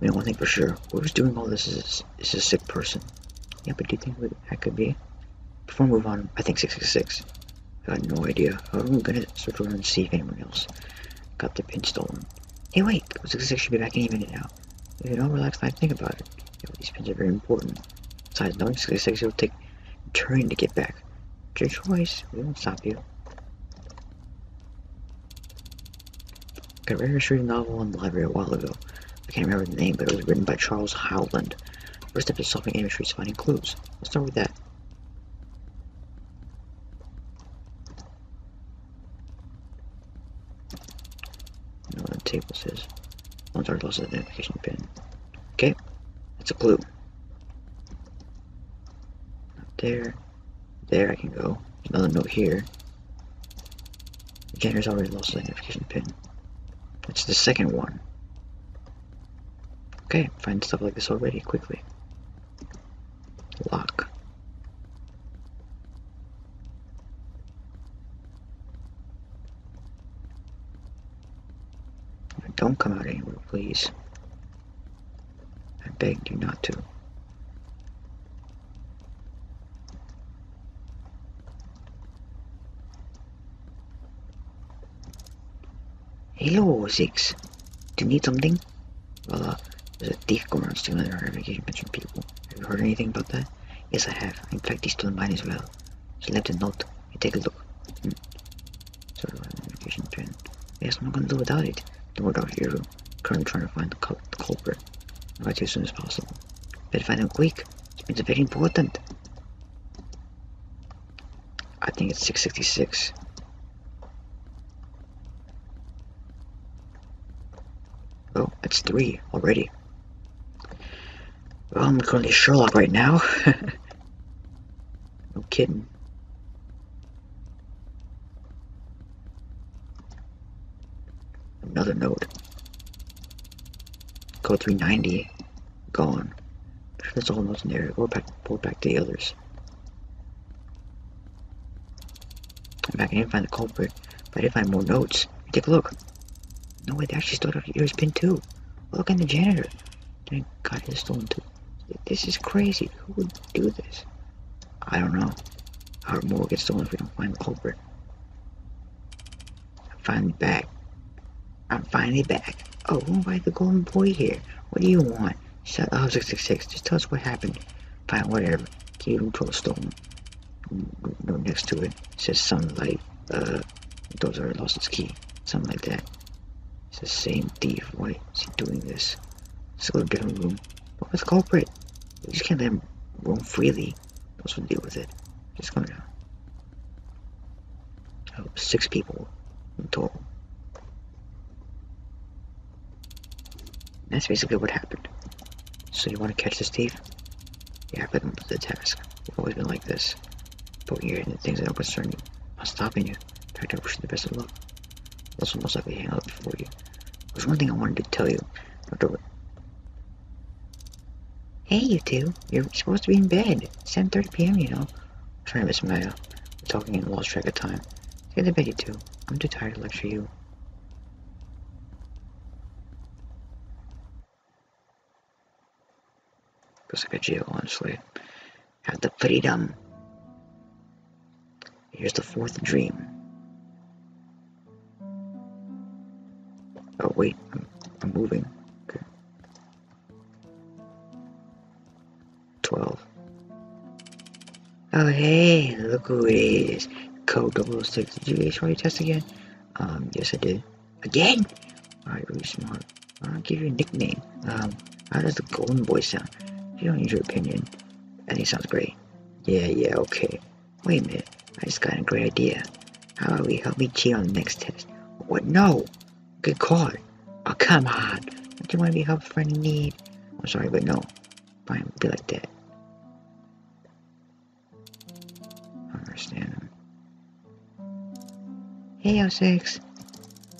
We know one thing for sure. Whoever's doing all this is a sick person. Yeah, but do you think that could be? Before I move on, I think 666. Got no idea. I'm gonna search around and see if anyone else got their pin stolen. Hey, wait! 666 should be back any minute now. If you don't relax, I think about it. Yeah, these pins are very important. Besides, knowing 666 will take a turn to get back. It's your choice. We won't stop you. I read a novel in the library a while ago. I can't remember the name, but it was written by Charles Howland. First step to solving any mystery is finding clues. Let's start with that. No, the table says one's already lost an identification pin. Okay, that's a clue. Up there. There I can go. There's another note here. The janitor's already lost an identification pin. That's the second one. Okay, find stuff like this already quickly. Lock. Don't come out anywhere, please. I begged you not to. Hello, Ziggs. Do you need something? Well, there's a thief going around stealing their identification pins people. Have you heard anything about that? Yes, I have. In fact, he stole mine as well. She left a note. You take a look. Sort of identification pin. Yes, I'm not gonna do without it. Don't worry about your room. Currently trying to find the culprit. I'll get you as soon as possible. Better find him quick. This pins are very important. I think it's 666. Oh, that's 3 already. Well, I'm currently Sherlock right now. No kidding. Another note. Code 390. Gone. That's all notes in there. Go back. Pull back to the others. In fact, I didn't find the culprit, but I did find more notes. Take a look. No way, they actually stole out your ears pin too. Look, and the janitor. Thank God it was stolen too. This is crazy. Who would do this? I don't know. Our more will get stolen if we don't find the culprit. I'm finally back. I'm finally back. Oh, who invited the golden boy here? What do you want? Shut up, 666. Just tell us what happened. Fine, whatever. Key control stolen. No, next to it says something like, those already lost its key. Something like that. It's the same thief. Why is he doing this? Let's go to a different room. What was the culprit? We just can't let him roam freely. Else we'll deal with it. Just go now. Oh, 6 people in total. And that's basically what happened. So you want to catch this thief? Yeah, put him to the task. We've always been like this. Poking your head into things that don't concern you. Not stopping you. In fact, I wish you the best of luck. Also most likely hang out before you. There's one thing I wanted to tell you. Don't do it. Hey, you two. You're supposed to be in bed. It's 7:30 p.m., you know. I'm trying to miss my talking and lost track of time. Get to bed, you two. I'm too tired to lecture you. Looks like a jail, honestly. Have the freedom. Here's the 4th dream. Oh wait, I'm moving. Okay. 12. Oh hey, look who it is. Code 006. Did you guys write your test again? Yes I did. Again? Alright, really smart. I'll give you a nickname. How does the golden boy sound? If you don't need your opinion. I think it sounds great. Yeah, okay. Wait a minute. I just got a great idea. How about we help me cheat on the next test? What? No! Good call. Oh, come on. Don't you want to be helpful for any need? I'm sorry, but no. Fine, be like that. I don't understand him. Hey, 06.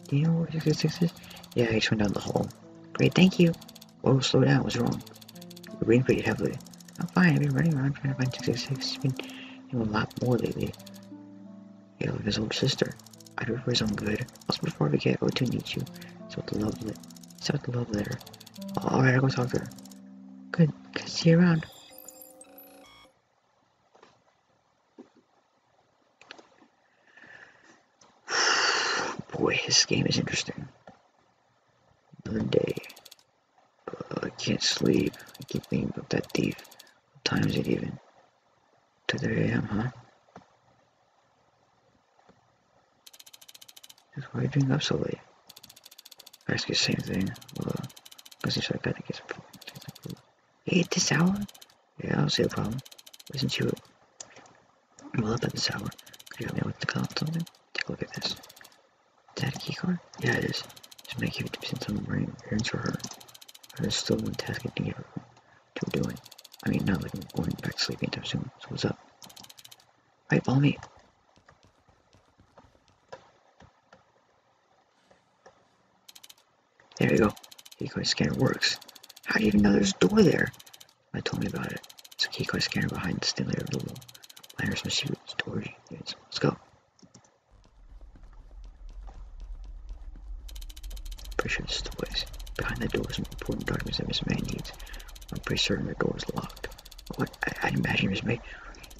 Do you know where 666 is? Yeah, I just went down the hall. Great, thank you. Whoa, slow down. What's wrong? You're breathing pretty heavily. I'm fine. I've been running around trying to find 666. It's been doing a lot more lately. Yeah, like his older sister. I do it for his own good. Also, before I forget, O2 needs you. Start the love letter. Alright, I'll go talk to her. Good. See you around. boy, this game is interesting. Monday. But I can't sleep. I keep thinking about that thief. What time is it even? 2:30 a.m., huh? Why are you doing up so late? I ask you the same thing. Well, because he's like, I think it's important. Hey, at this hour? Yeah, I don't see a problem. Isn't you well up at this hour? Could you help me with the card or something? Take a look at this. Is that a key card? Yeah, it is. Just make sure you send some ring errands for her. There's still one task I have to give her. What are we doing? I mean, not like I'm going back to sleep anytime soon, so what's up? Alright, follow me. There we go. Keycard scanner works. How do you even know there's a door there? I told me about it. It's a keycard scanner behind the stimulator available. Miners must see what storage units. Let's go. Pretty sure this is the place. Behind that door is some important documents that Miss May needs. I'm pretty certain the door is locked. What? I'd imagine Miss May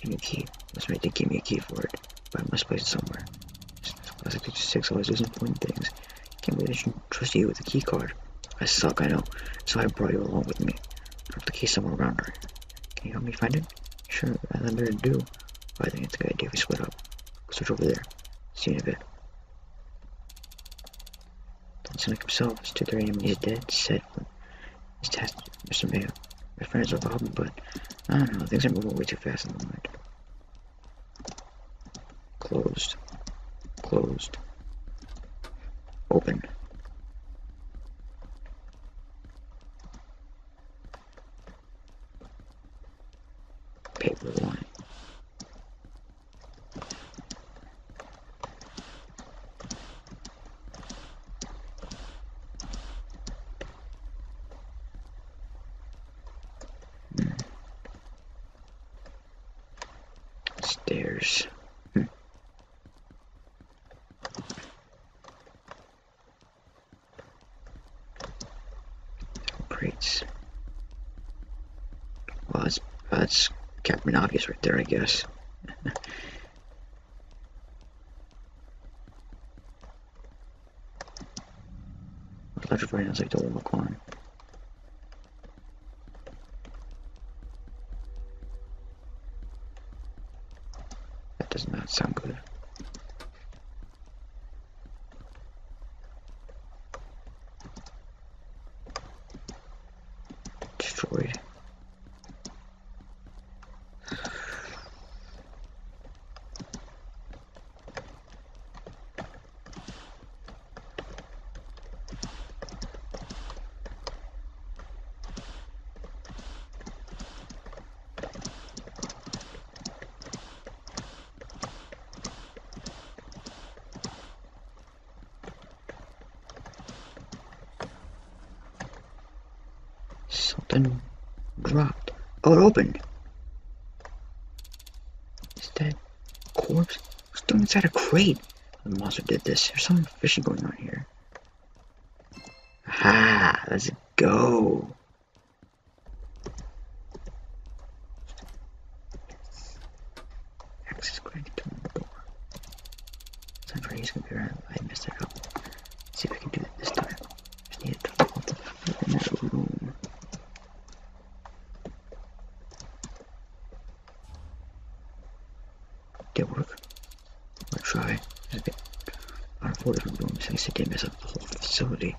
gave me a key. Miss May did give me a key for it, but I must place it somewhere. This classic teacher 6 always does important things. Can't believe I shouldn't trust you with a key card. I suck, I know. So I brought you along with me. I put the key somewhere around her. Can you help me find it? Sure, I have nothing to do. But I think it's a good idea if we split up. Go search over there. See you in a bit. Doesn't seem like himself. It's 2:30 a.m. and he's dead set. His task, Mr. Mayo. My friends are a problem, but I don't know. Things are moving way too fast in the moment. Closed. Closed. Open. Paper line. Stairs. Crates. Well, that's Captain Obvious right there, I guess. Electrified sounds like the old McClellan. That does not sound good. Something dropped. Oh, it opened. Is that corpse still inside a crate? The monster did this. There's something fishy going on here. Aha! Let's go. Access granted to the door. Time for his computer. I messed it up. Let's see if I can do it this time. Just need to turn off the flip in that room. Work. I'll try. There's a bit out of 4 different rooms. I guess I did mess up the whole facility.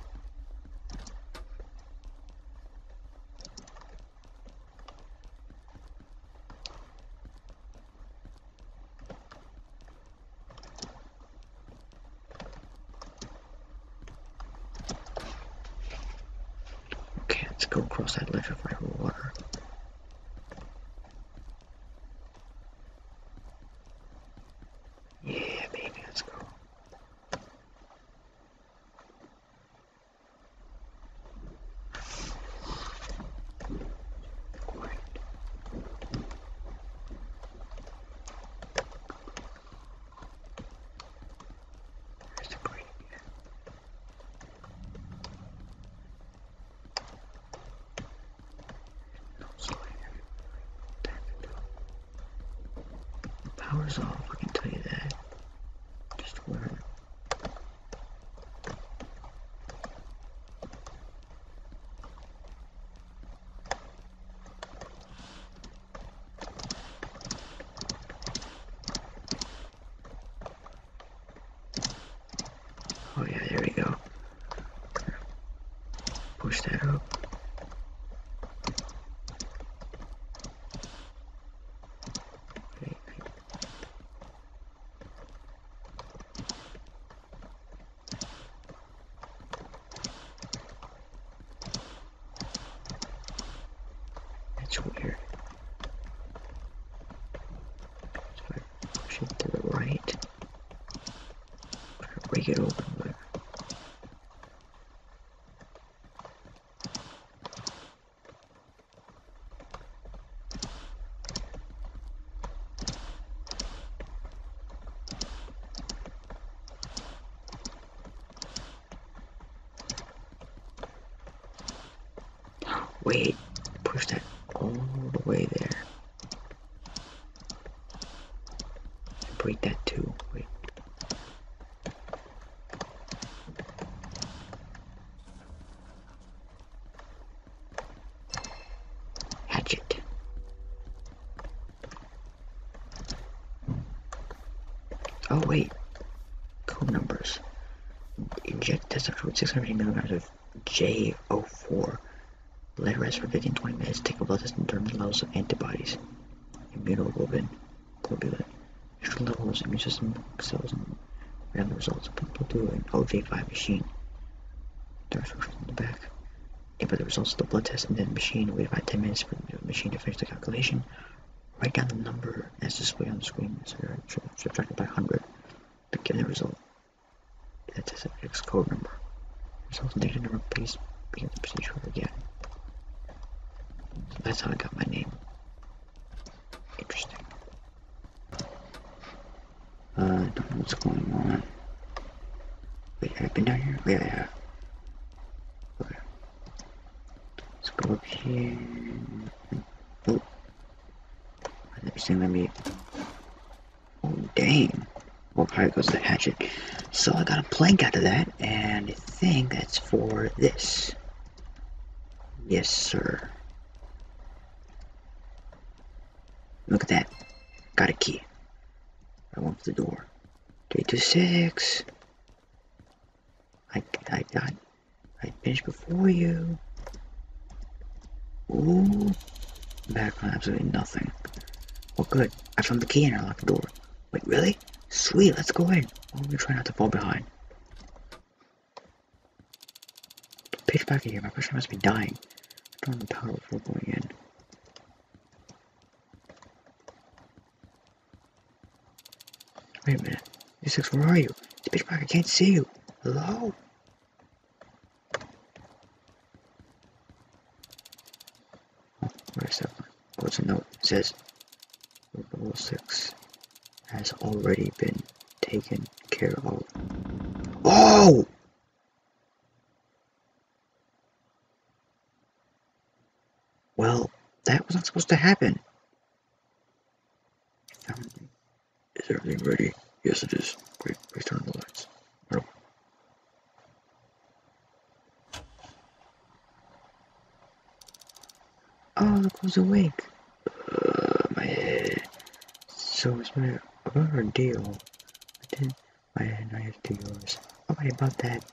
Okay, let's go across that electrified water. Power's off, I can tell you that. Just where It's weird. So I push it to the right. Try to break it open. Wait, push that all the way there. Break that too. Wait. Hatchet. Oh wait. Code numbers. Inject test with 680 mg of J04. Let it rest for 15-20 minutes. Take a blood test and determine levels of antibodies, immunoglobulin, extra levels, immune system cells, and random results. People do an OJ5 machine. There are instructions in the back. Input the results of the blood test into the machine. Wait about 10 minutes for the machine to finish the calculation. Write down the number as displayed on the screen. Subtract it by 100 to get the result. That test affects code number. Results and negative number, please begin the procedure again. So that's how I got my name. Interesting. I don't know what's going on. Wait, have I been down here? Yeah, I have. Okay. Let's go up here. Oh. I never seen me. Oh, dang. Well, here goes the hatchet. So I got a plank out of that, and I think that's for this. Yes, sir. Look at that. Got a key. I went for the door. 326. I finished before you. Ooh. Back on absolutely nothing. Well, good. I found the key and I locked the door. Wait, really? Sweet, let's go in. Why don't we try not to fall behind? Pitch back in here. My person must be dying. I don't have the power before going in. Wait a minute, you six, where are you? It's pitch black, I can't see you. Hello? Oh, where's that one? Oh, it's a note. It says, level 6 has already been taken care of. Oh! Well, that was not supposed to happen. Is everything ready? Yes, it is. Great. Please turn on the lights. No. Oh, look who's awake. My head. So it's about our deal. I did my head and I have to yours. Oh, wait, about that.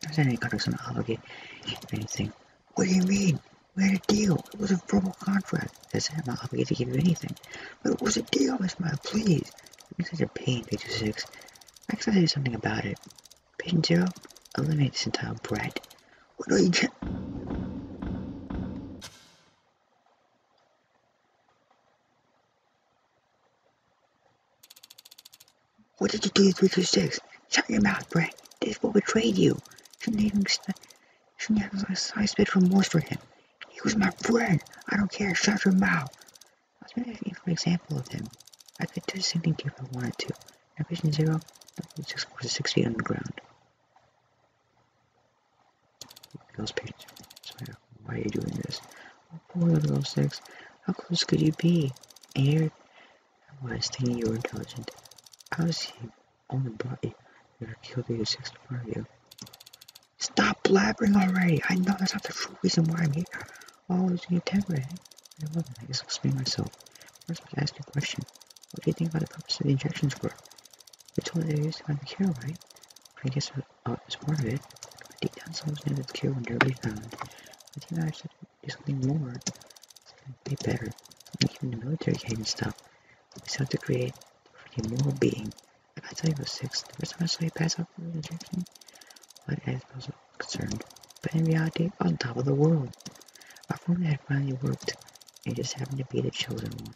There's any contracts on the obligate anything. What do you mean? We had a deal. It was a verbal contract. I said I'm not obligated to give you anything. But it was a deal, Miss Maya, please. I'm such a pain, Patient 6. I can tell you something about it. Patient 0, eliminate this entire brat. What are you doing? What did you do, 326? Shut your mouth, brat. This boy betrayed you. Shouldn't have a size bit remorse for him. He was my friend. I don't care. Shut your mouth. I was making an example of him. I could do the same thing to you if I wanted to. Now, Patient 0, it's just 6 feet underground. Sorry, why are you doing this? Oh, poor level 6. How close could you be? And here I was thinking you were intelligent. I was here on the body. You killed the 6 in front of you. Stop blabbering already. I know that's not the true reason why I'm here. Oh, it's your temper, eh? I love it. I guess I'll explain myself. First, I ask you a question. What do you think about the purpose of the injections were? You're told that they're used to find the cure, right? I guess it's part of it. I deep down someone's knew that the cure would never be found. I think I actually do something more. Something a bit better. Something even the military came and stopped. We still have to create a freaking moral being. I gotta tell you about 6. The first time I saw you pass out for the injection, but I was concerned. But in reality, I was on top of the world. My formula had finally worked. I just happen to be the chosen one.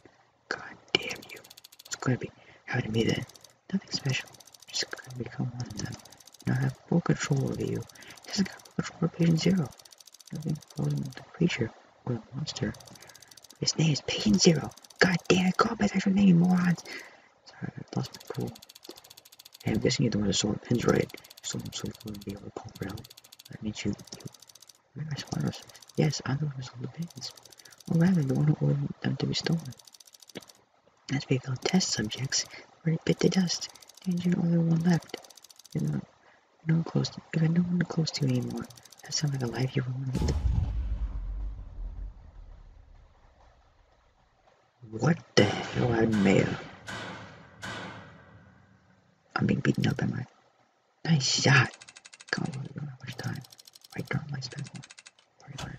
God damn you. It's gonna be having to be there. Nothing special. Just gonna become one of them. Now I have full control over you. This is got full control over patient zero. Nothing holding the creature or the monster. His name is Patient Zero. God damn it, call back that from name, you morons. Sorry, I lost my cool. And I'm guessing you're the one that saw pins, right? Someone so you wouldn't be able to call for help. That means you remember Spiners. Yes, I'm the one who sold the pins. Or rather, the one who ordered them to be stolen. As we found test subjects, already bit the dust. And you're the only one left. You're not, no close to, you got no one close to you anymore. That sounds like a life you ruined. What the hell, I'm mayor? I'm being beaten up, am I? Nice shot! God, I don't have much time. Right, darn, my spend one. Party.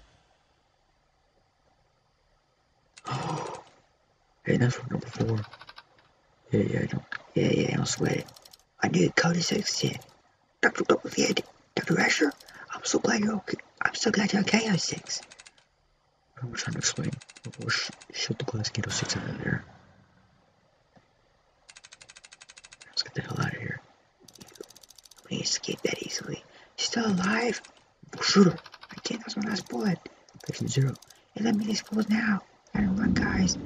Oh! Hey, that's from number 4. Yeah, I don't. Yeah, I don't sweat it. I knew Cody 6, yeah. Dr. Doublehead, Dr. Asher, I'm so glad you're okay. I'm so glad you're okay, O6. I'm trying to explain. We'll shoot the glass candle 6 out of there. Let's get the hell out of here. We didn't escape that easily. She's still alive? Shoot her. I can't, that was my last bullet. Patient Zero. And let me explode now. I don't run, guys.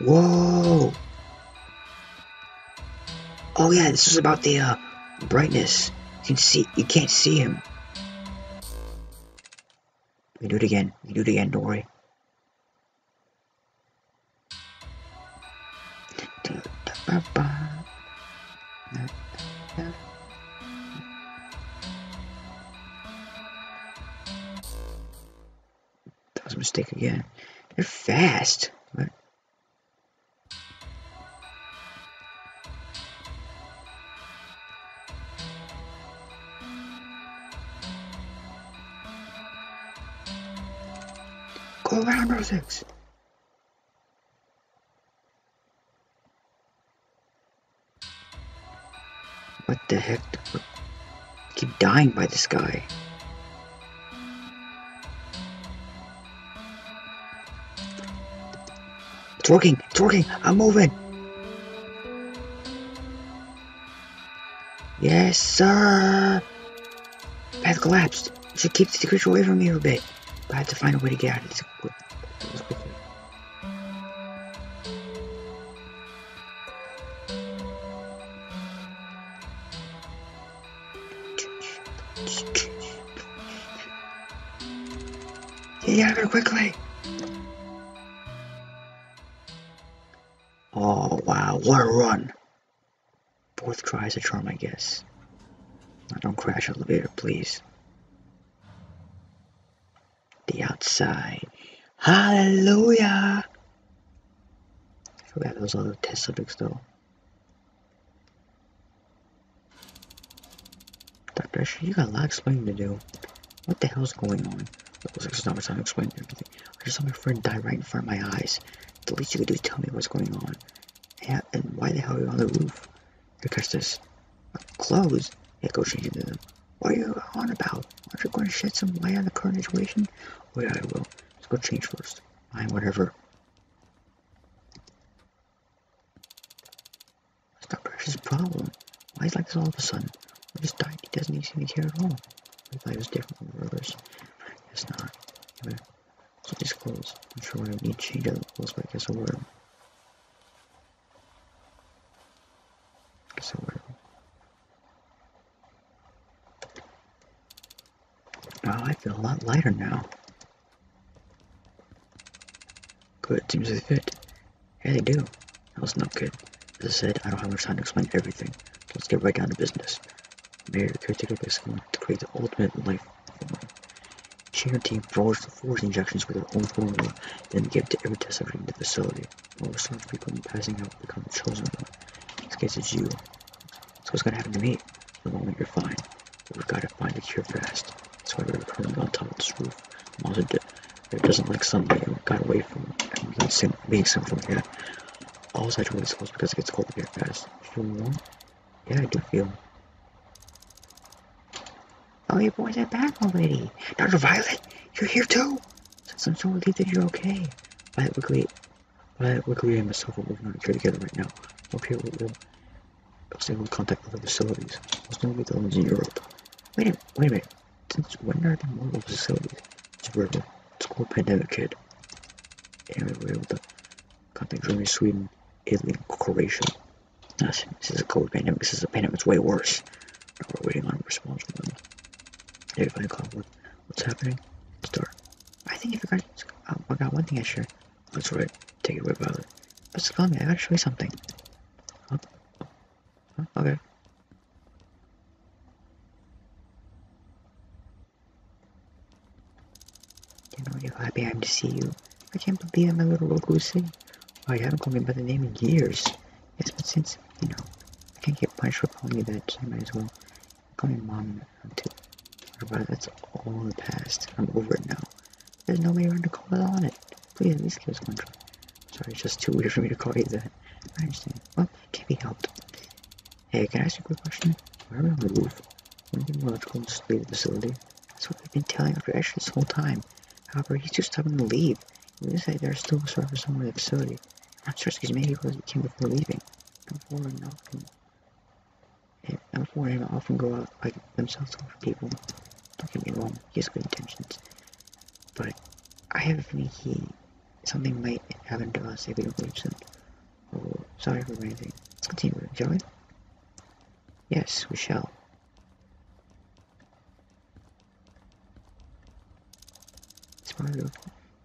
Whoa! Oh yeah, this is about the brightness. You can't see him. We do it again. We do it again. Don't worry. That was a mistake again. They're fast. What? Go around, O6. What the heck? I keep dying by this guy. It's working! It's working! I'm moving! Yes, sir! Path collapsed. We should keep the creature away from me a bit. But I have to find a way to get out of this quickly. Get out of here quickly! Oh wow, what a run! Fourth try is a charm, I guess. Now don't crash elevator, please. The outside. Hallelujah! I forgot those other test subjects though. Dr. Asher, you got a lot of explaining to do. What the hell's going on? There's not much time to explain everything. I just saw my friend die right in front of my eyes. The least you could do is tell me what's going on. Yeah, and why the hell are you on the roof? Because there's clothes. Yeah, go change into them. What are you on about? Aren't you going to shed some light on the current situation? Oh yeah, I will. Let's go change first. Fine, whatever. What's Dr. Ash's problem? Why is it like this all of a sudden? We just died. He doesn't seem to care at all. I thought it was different from the others. It's not. Anyway, so these clothes. I'm sure I need to change other clothes, but I guess I'll wear them. Wow, I feel a lot lighter now. Good, seems they fit. Yeah, they do. That was not good. As I said, I don't have much time to explain everything. So let's get right down to business. Mayor, the caretaker, basically wants to create the ultimate life form. She and her team forged the force injections with her own formula, then give it to every test subject in the facility. While so much people passing out become the chosen one. In this case, it's you. So what's gonna happen to me? For the moment, you're fine. But we've gotta find a cure fast. That's why we're currently on top of this roof. I'm also dead. It doesn't like sunlight, and we got away from being sent from here. All I do is close because it gets cold here fast. Feel warm? Yeah, I do feel. All your boys are back already. Dr. Violet, you're here too. I'm so relieved that you're okay. Violet Wiggly and myself are working on a cure together right now. Up here, we'll stay in contact with other facilities. There's no way the ones in Europe. Wait a minute. Since when are there multiple facilities? It's where the school pandemic hit. Anyway, we're able to contact Germany, Sweden, Italy, and Croatia. This is a COVID pandemic. This is a pandemic that's way worse. Now we're waiting on a response from them. Hey, if I call what's happening, let's start. I think if you guys, I got one thing I share. That's right. Take it away, Violet. But tell me, I gotta show you something. Huh? Okay. You know, you're happy I'm to see you. I can't believe I'm a little recluse. Oh, you haven't called me by the name in years. It's been since, you know, I can't get punished for calling you that, so I might as well call me Mom too. But that's all in the past. I'm over it now. There's no way around to call it on it. Please, at least give us one try. Sorry, it's just too weird for me to call you that. I understand. Well, can't be helped. Hey, can I ask you a quick question? Why are we on the roof? Wouldn't it be more logical to just leave the facility? That's what we've been telling Dr. Escher this whole time. However, he's too stubborn to leave. We say there's still a server somewhere in the facility. I'm sure because many people came before leaving. And often go out by themselves over people. Don't get me wrong, he has good intentions. But I have a feeling something might happen to us if we don't leave soon. Oh, sorry for anything. Let's continue, shall we? Yes, we shall. This part of the roof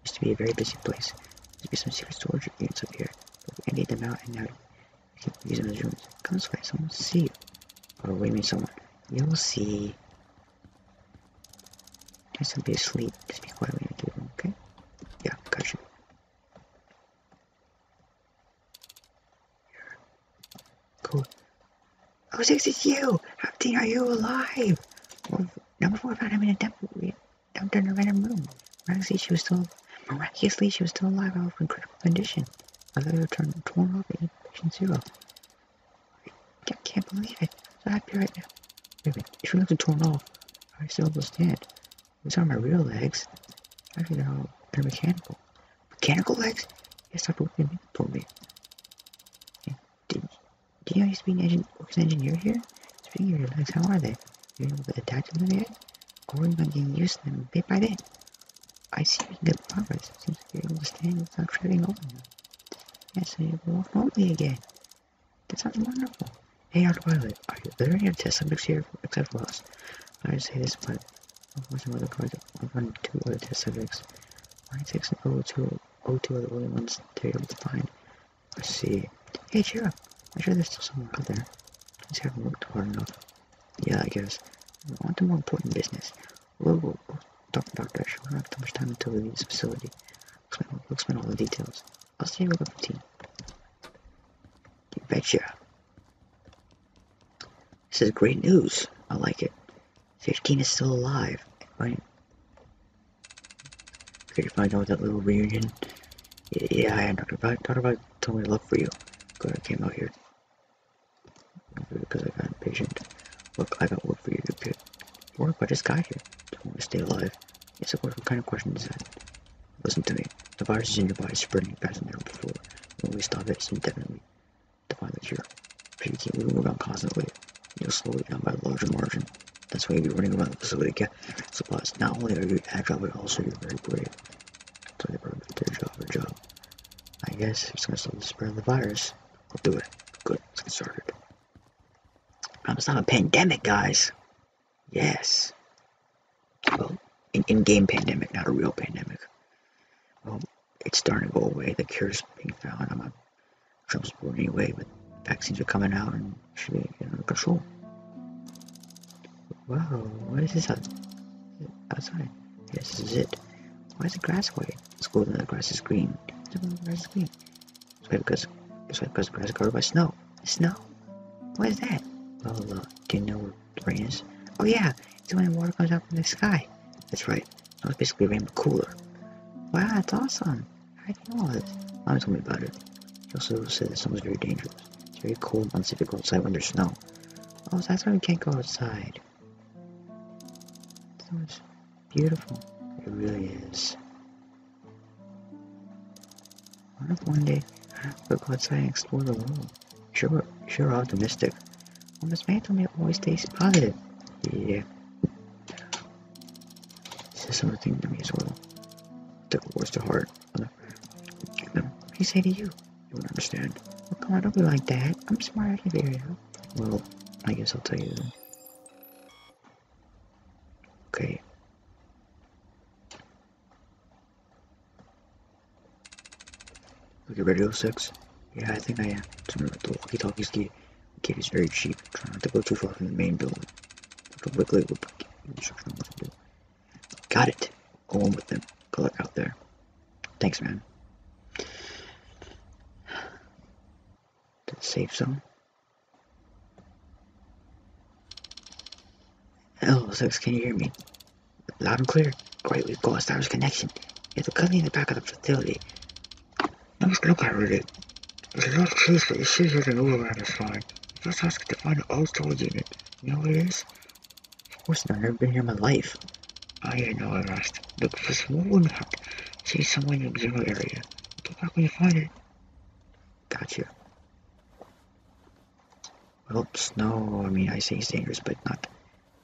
used to be a very busy place. There used to be some secret storage units up here, but we emptied them out and now we can use them as rooms. Come this way, someone will see you. Oh, wait a minute, someone. You'll see. There's somebody asleep. Just be quiet when you do it, okay? Yeah, gotcha. Cool. Oh, 06, it's you! Hapting, are you alive? Well, number 4 found him in a dumped in a random room. Miraculously, she was still alive out of critical condition. I thought you were torn off in patient 0. I can't believe it. I'm so happy right now. Wait a minute, if you look at torn off, I still able to stand. These are my real legs. Actually, they're mechanical. Mechanical legs? Yes, Dr. Wiggly told me. Yeah. Do you know I used to be an engineer here? Speaking of your legs, how are they? Are you able to attach them yet? Or are you not getting used to them bit by bit? I see we can get progress. It seems like you're able to stand without tripping over them. Yes, yeah, so you can walk normally again. That sounds wonderful. Hey, Dr. Violet, are there any test subjects here except for us? I would say this, but some other cards. I've run 2 other test subjects. Mine 6 and 02 are the only ones they're able to find. Let's see. Hey, cheer up. I'm sure there's still someone out there. I just haven't looked hard enough. Yeah, I guess. We're on to more important business. We'll talk to Dr. Escher. We don't have too much time until we leave this facility. We'll explain all the details. I'll see you at 15. You betcha. This is great news. I like it. 15 is still alive, right? Could you find out that little reunion? Yeah, I had Dr. Violet told me to look for you. Good, I came out here. Because I got impatient. Look, I got work for you to pick. Work? I just got here. Don't want to stay alive. Yes, of course, what kind of question is that? Listen to me. The virus is in your body spreading faster than ever before. When we stop it, it's indefinitely to find the cure. If you keep moving around constantly, you'll slowly down by a larger margin. That's why you'll be running around the facility to get supplies. Not only are you agile, but also you're very brave. So they're perfect for their job or job. I guess it's gonna slowly spread the virus. We'll do it. Good, let's get started. It's not a pandemic, guys. Yes. Well, an in-game pandemic, not a real pandemic. Well, it's starting to go away. The cure's being found. I'm not Trump's board anyway, but vaccines are coming out and should be under control. Wow, what is this outside? Yes, this is it. Why is the grass white? Let's go to the grass is green. The grass is green. It's because the grass is covered by snow. Snow? What is that? Well, do you know what rain is? Oh yeah, it's when water comes out from the sky. That's right. It's basically rain but cooler. Wow, that's awesome. How do you know all this? Mom told me about it. She also said that summer's very dangerous. It's very cold and unsafe to go outside when there's snow. Oh, so that's why we can't go outside. system's beautiful. It really is. What if one day I go outside and explore the world? Sure, optimistic. Well, Miss May told me always stays positive. Yeah. System of thing to me as well. Took the worst to heart. What do you say to you? You wouldn't understand. Well, come on, don't be like that. I'm smart, I can figure it out. Well, I guess I'll tell you then. Okay. Look at Radio 6. Yeah, I think I am. Something like the walkie-talkies gate is very cheap. Try not to go too far from the main building. Dr. Wiggly will instruction on what to do. Got it! Go on with them. Good luck out there. Thanks, man. To the safe zone. Hello, Six, can you hear me? Loud and clear. Great, we've got a established connection. It's a company in the back of the facility. Let's look at it. There's a lot of trees, but it's easier than over around the side. Just ask to find an old storage unit. You know what it is? Of course not, I've never been here in my life. I know I lost. Look for some old map. See someone in the general area. Get back when you find it. Gotcha. Well, snow, I mean, I say it's dangerous, but not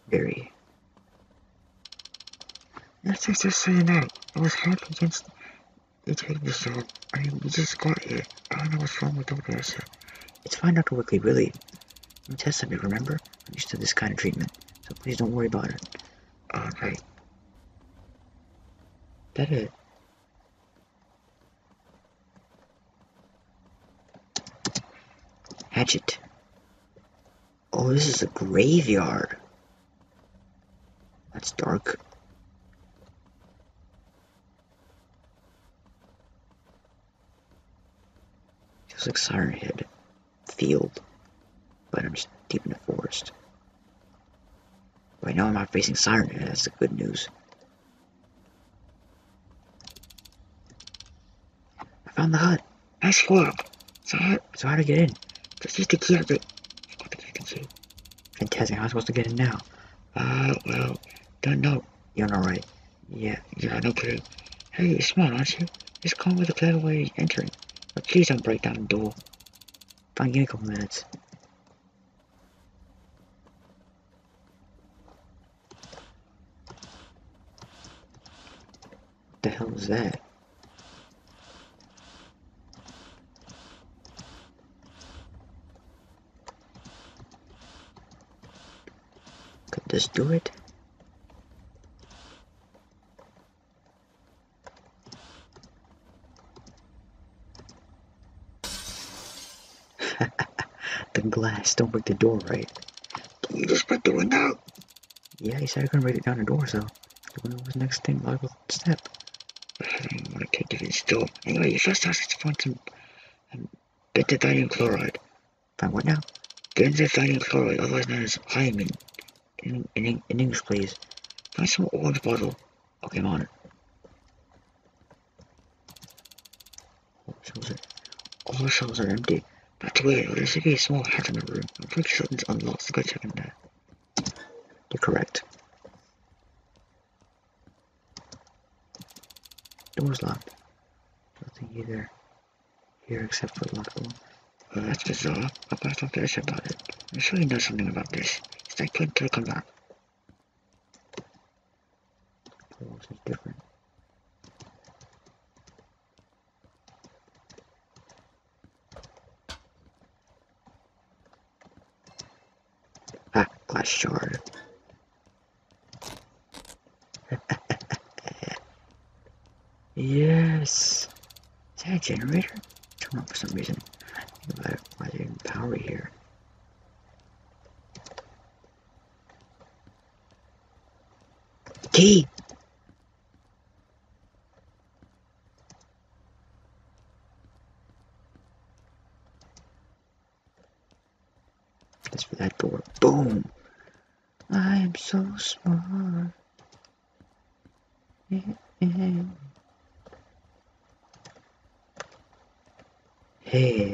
very. Let's just say that. I was hard against it taking this job. I mean, we just got here. I don't know what's wrong with Dr. Ursa. It's fine, Dr. Wickley, really. I'm tested, remember? I'm used to this kind of treatment, so please don't worry about it. Alright. That it. Hatchet. Oh, this is a graveyard. That's dark. Feels like Siren Head Field, but I'm just deep in the forest. Right now I'm not facing Siren Head, that's the good news. I found the hut. Nice work. So how to get in? Just use the key of it. Fantastic, how am I supposed to get in now? Well, don't know. You're not right. Yeah, no clue. Hey, you're smart, aren't you? Just come with a clever way entering. But please don't break down the door. Fine, give me a couple minutes. What the hell is that? Just do it. The glass. Don't break the door, right? Don't you just break the window? Yeah, he said I couldn't break it down the door, so the window was the next thing logical step. But I don't want to take to this door. Anyway, you first asked to find some benzethonium chloride. Find what now? Benzethonium chloride, otherwise known as hyamine. In English, please. Find some orange bottle. Okay, I'm on it. All the shelves are empty. That's weird. There should be a small hatch in the room. I'm pretty sure it's unlocked. So go check in there. You're correct. Door's locked. Nothing either here except for the locked one. Well, that's bizarre. I'll go talk to Ursa about it. I'm sure you know something about this. I couldn't click on that. Oh, this is different. Ah, glass shard. Yes. Is that a generator? Turn on for some reason. Think about it. Why is there even power here? Key. That's for that door. Boom! I am so smart. Hey,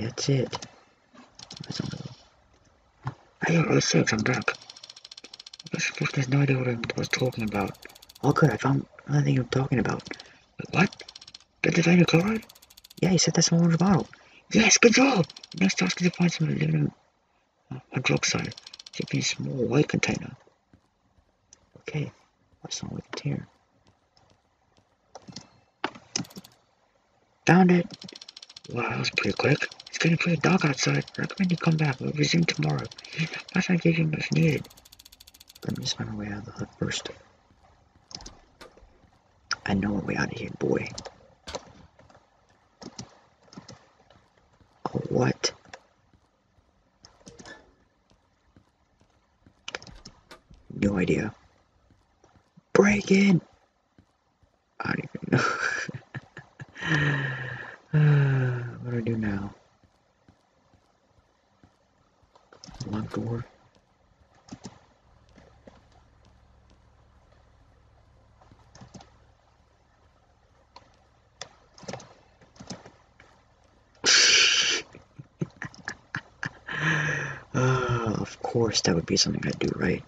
that's it. Hey, 06, I'm back. This bitch has no idea what I was talking about. Oh good, I found nothing I'm talking about. What? Did you find a car ride? Yeah, he said that's an orange bottle. Yes, good job! Next task is to find some aluminum hydroxide. Keep in a small white container. Okay, what's wrong with it here? Found it! Wow, that was pretty quick. It's getting pretty dark outside. I recommend you come back. We'll resume tomorrow. Last I gave you if needed. Let me just find a way out of the hut first. I know a way out of here, boy. Oh, what? No idea. Break in! I don't even know. What do I do now? Lock door. Of course that would be something I'd do, right?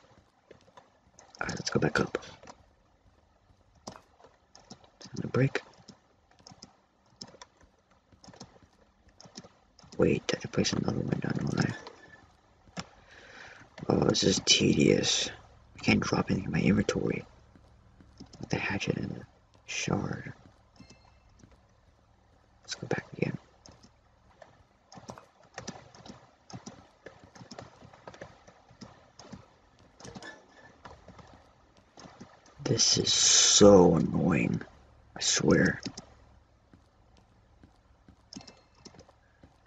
Alright, let's go back up. Time to break. Wait, I could place another one down, don't I? Oh, this is tedious. I can't drop anything in my inventory. With the hatchet and the shard. Let's go back again. This is so annoying, I swear.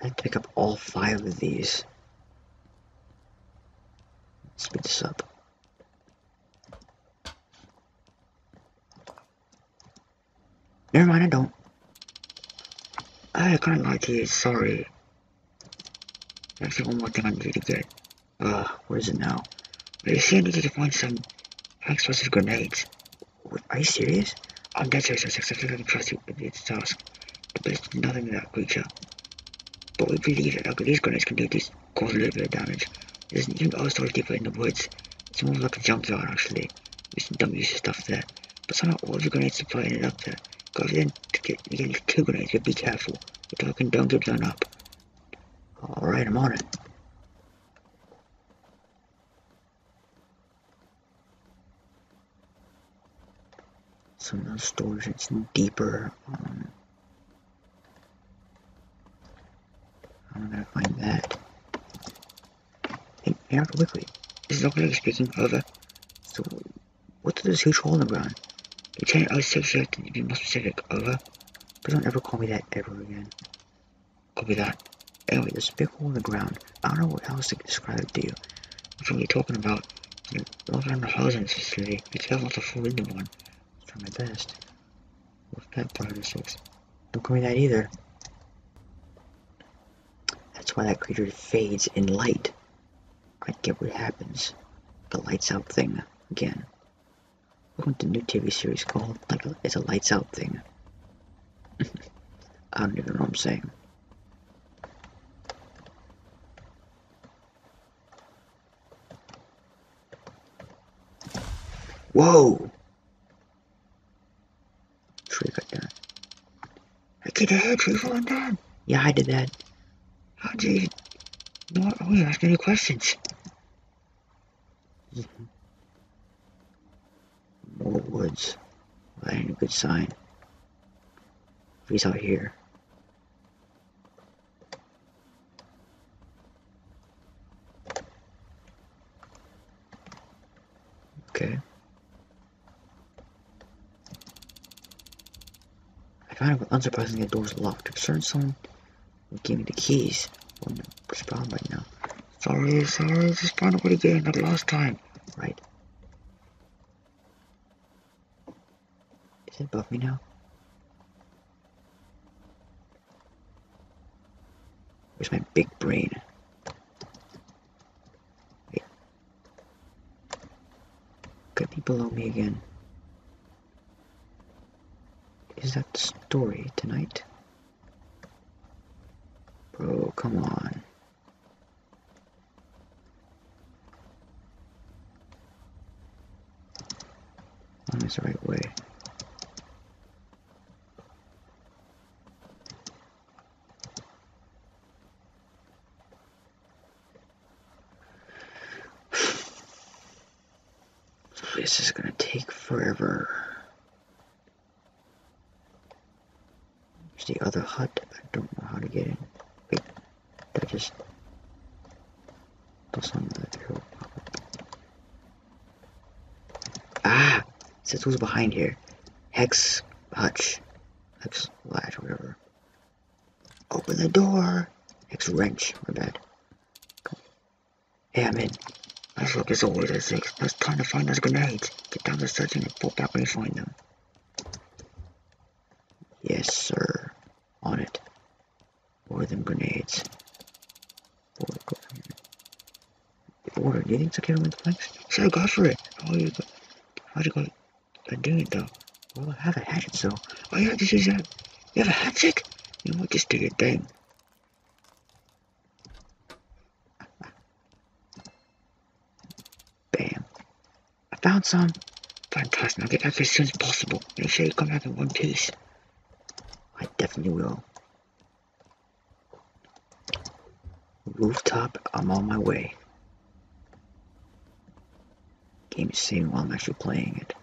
I have to pick up all 5 of these. Speed this up. Never mind, I don't. I can't lie to you, sorry. There's actually one more thing I need to get. Where is it now? But you see, I needed to find some explosive grenades. Are you serious? I'm dead serious. I can trust you with this task. But it's nothing to that creature. But we believe that these grenades can do this, cause a little bit of damage. There isn't even other storage depot in the woods. It's more like a jump yard actually. There's some dumb useless stuff there. But somehow all the grenades supply ended up there. Because then to get 2 grenades, you be careful. You're talking, don't get blown up. Alright, I'm on it. Some of those storage, it's deeper. I'm gonna find that. Hey, quickly. This is Dr. Levy speaking, over. So, what's this huge hole in the ground? Lieutenant O6, to be more specific, over. But don't ever call me that ever again. Copy that. Anyway, there's a big hole in the ground. I don't know what else to describe it to you. That's what you're talking about. There's a lot of housing facility. Be careful not to fall into one. Try my best. What's that part of this? Don't call me that either. That's why that creature fades in light. I get what happens. The lights out thing again. Welcome to a new TV series called It's a Lights Out Thing. I don't even know what I'm saying. Whoa! Tree got down. I did that, tree falling down. Yeah, I did that. How did you? No, I wasn't asking any questions. More woods. Well, that ain't a good sign. He's out here. Okay. I found it unsurprisingly the door's locked. Concerned someone would give me the keys. Oh no, it's a problem right now. Sorry, this is part of what again, not last time. Right. Is it above me now? Where's my big brain? Wait. Could be below me again. Is that the story tonight? Bro, come on. Where's the right way? This is gonna take forever. There's the other hut. I don't know how to get in. Wait, that just does not let go. Ah! It says who's behind here. Hex Hutch. Hex Latch, whatever. Open the door! Hex Wrench, my bad. Hey, I'm in. Let's look as always at 6. Let's try to find those grenades. Get down to searching and pull back when you find them. Yes, sir. On it. Order them grenades. Order. Do you think it's okay with flanks? Sure, go for it. How'd you go? I'm doing it though. Well, I have a hatchet, so. Oh, yeah, this is a. You have a hatchet? You know what? Just do your thing. Found some. Fantastic. I'll get back as soon as possible. Make sure you come back in one piece. I definitely will. Rooftop, I'm on my way. Game is saving while I'm actually playing it.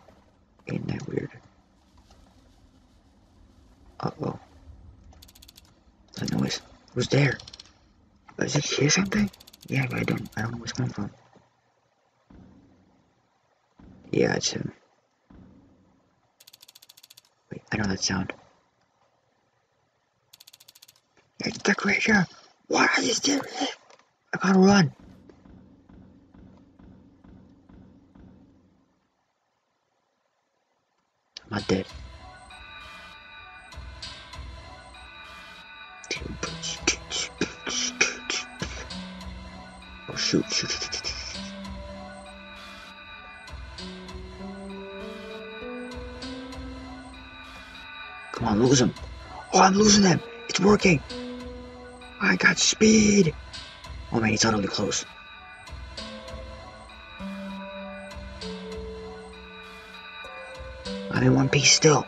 Ain't that weird? Uh-oh. What's that noise? Who's there? Does it hear something? Yeah, but I don't know where it's coming from. Yeah, it's him. Wait, I know that sound. It's the creature! What are you doing? I gotta run! I'm not dead. Oh shoot, shoot. Come on, lose him. Oh, I'm losing him. It's working. I got speed. Oh man, he's totally close. I'm in one piece still.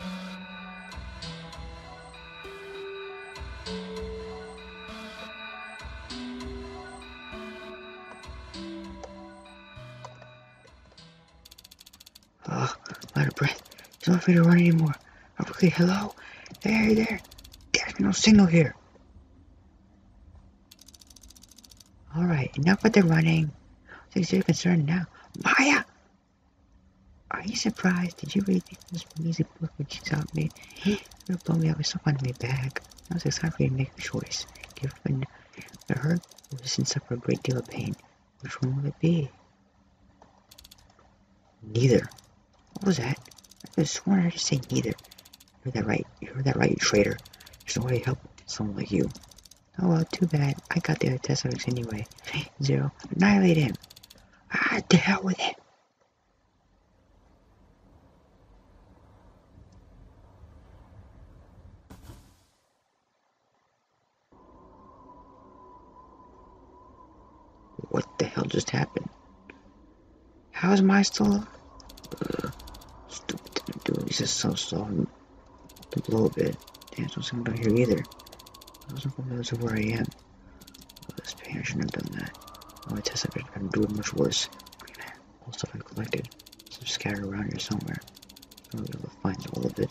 Oh, I'm out of breath. It's not for me to run anymore. Okay, hello? Hey there! There's no signal here! Alright, enough with the running. Things are concerned now. Maya! Are you surprised? Did you really think this music book would check out me? You'll blow me up with someone in my bag. Now it's time for you to make a choice. Give up and hurt, or just suffer a great deal of pain. Which one will it be? Neither. What was that? I could have sworn I just said neither. You heard that right, you traitor. There's no way to help someone like you. Oh well, too bad. I got the other test subjects anyway. Zero. Annihilate him. Ah, to hell with it. What the hell just happened? How is my still up? Stupid dude, he's just so slow. Blow a bit. Damn, there's no signal down here either. I wasn't familiar with where I am. Oh, this pain, I shouldn't have done that. My test subject couldn't do it much worse. All stuff I collected. Some scattered around here somewhere. I'm gonna be able to find all of it.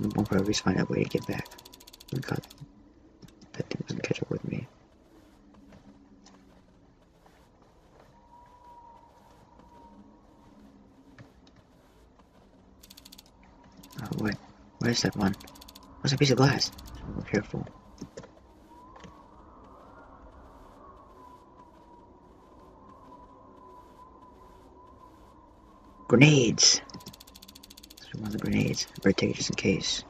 And we'll probably find out a way to get back. Oh my god. That thing doesn't catch up with me. Oh, wait. What is that one? What's a piece of glass? So be careful. Grenades! This is one of the grenades. I better take it just in case.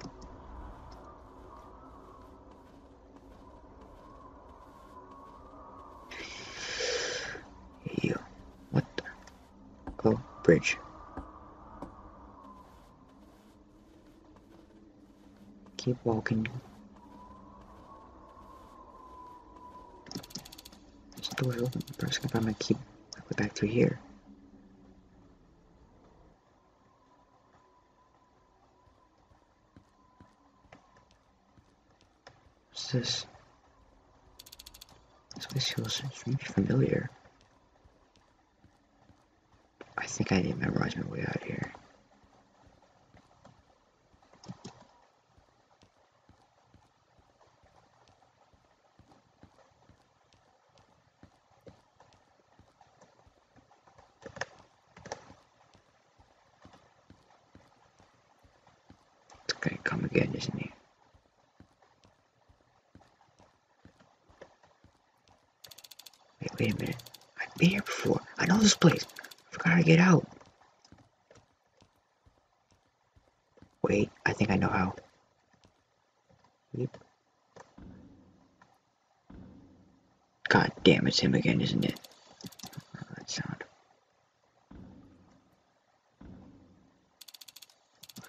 Ew. What the? Oh, bridge. Keep walking. This door's open. Perhaps I'm gonna keep my way back through here. What's this? This hill seems familiar. I think I need to memorize my way out here. It's gonna come again, isn't it? Wait a minute, I've been here before. I know this place. I forgot how to get out. Wait, I think I know how. Yep. God damn, it's him again, isn't it? Oh, that sound.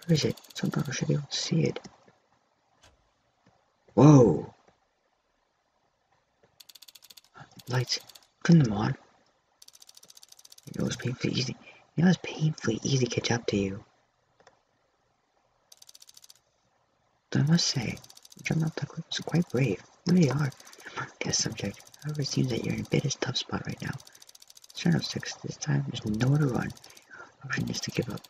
Where is it? Somehow I should be able to see it. Whoa! Lights. Turn them on. You know it's painfully easy. You know it's painfully easy to catch up to you. Though I must say, jumping off the cliff was quite brave. You really are. I'm not a test subject. However, it seems that you're in a bit of a tough spot right now. Turn 6. This time there's nowhere to run. Option is to give up.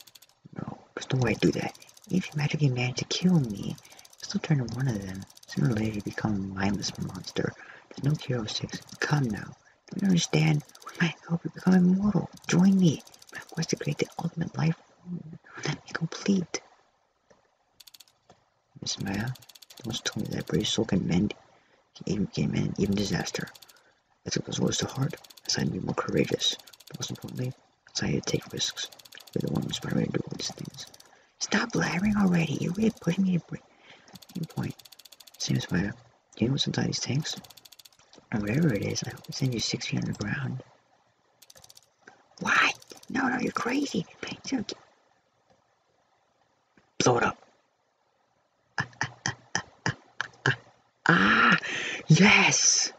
No, there's no way I'd do that. If you magically manage to kill me, you'll still turn to one of them. Sooner or later you become a mindless monster. There's no cure 6. Come now. Don't you understand? With my help, you become immortal. Join me. My quest to create the ultimate life will then be complete. Miss Maya once told me that a brave soul can mend, can mend even disaster. As it was close to heart, I decided to be more courageous. But most importantly, I decided to take risks. You're the one who inspired me to do all these things. Stop blabbering already. You're really pushing me to break. Main point. See, Miss Maya, do you know what's inside these tanks? Or whatever it is, I hope it sends you 6 feet underground. What? No, you're crazy. Blow it up. Yes!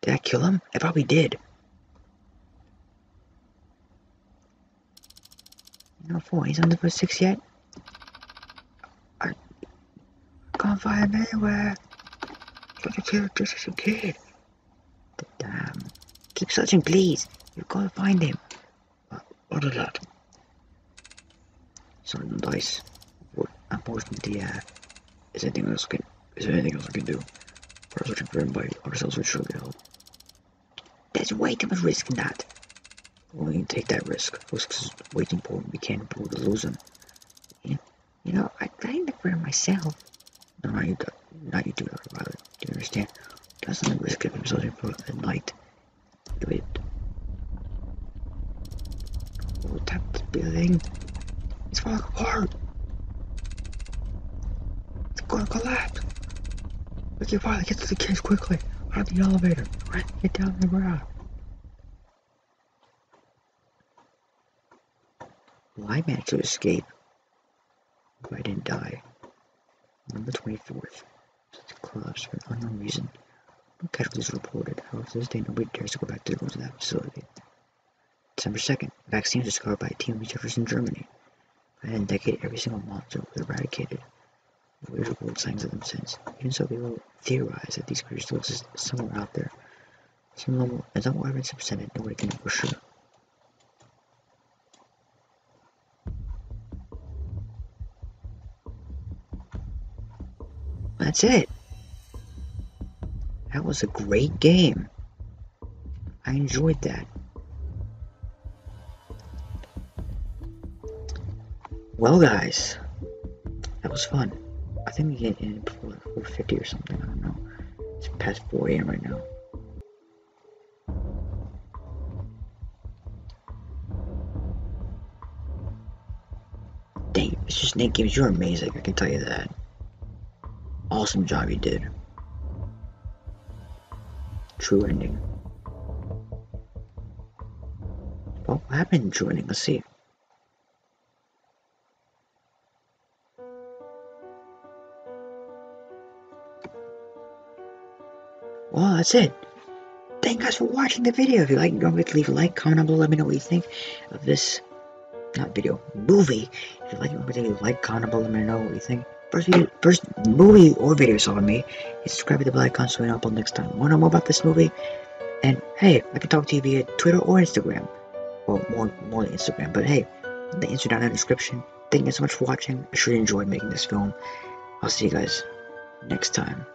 Did I kill him? I probably did. No, 4, he's under 6 yet? I can't find him anywhere. Look at you, just as a kid. Damn. Keep searching, please. You've got to find him. What is that? Some dice. I'm posting the, Is there anything else I can do? We're searching for everybody. Ourselves would surely help. There's way too much risk in that. We can take that risk. Risk is way too important. We can't afford to lose him. You know, I kind of fear myself. No, not you do it, rather. Do you understand? That's not the risk of himself at night. Do it. Oh, tap the building. It's falling apart. It's gonna collapse. We can finally get to the cage quickly. Out of the elevator. Right, get down on the ground. Well, I managed to escape. But I didn't die. November 24th. It's collapsed for an unknown reason. No casualties reported. However, to this day, nobody dares to go back to the ruins of that facility. December 2nd. Vaccines discovered by a team of researchers in Germany. Within a decade, every single monster was eradicated. No reported signs of them since. Even so, people theorize that these creatures still exist somewhere out there. Some level, as all evidence is presented, nobody can know for sure. That's it. That was a great game. I enjoyed that. Well, guys, that was fun. I think we get in before 4:50 or something. I don't know. It's past 4 a.m. right now. Dang, Mr. Snake Games, you're amazing. I can tell you that. Awesome job you did. True ending. Well, what happened in true ending? Let's see. Well, that's it. Thank you guys for watching the video. If you like, don't forget to leave a like, comment down below, let me know what you think of this, not video, movie. If you like, don't forget to leave a like, comment down below, let me know what you think. First movie or video you saw from me is subscribe to the black console and I'll next time. Want to know more about this movie? And hey, I can talk to you via Twitter or Instagram. Well, more than Instagram, but hey, the answer down in the description. Thank you so much for watching. I sure enjoyed making this film. I'll see you guys next time.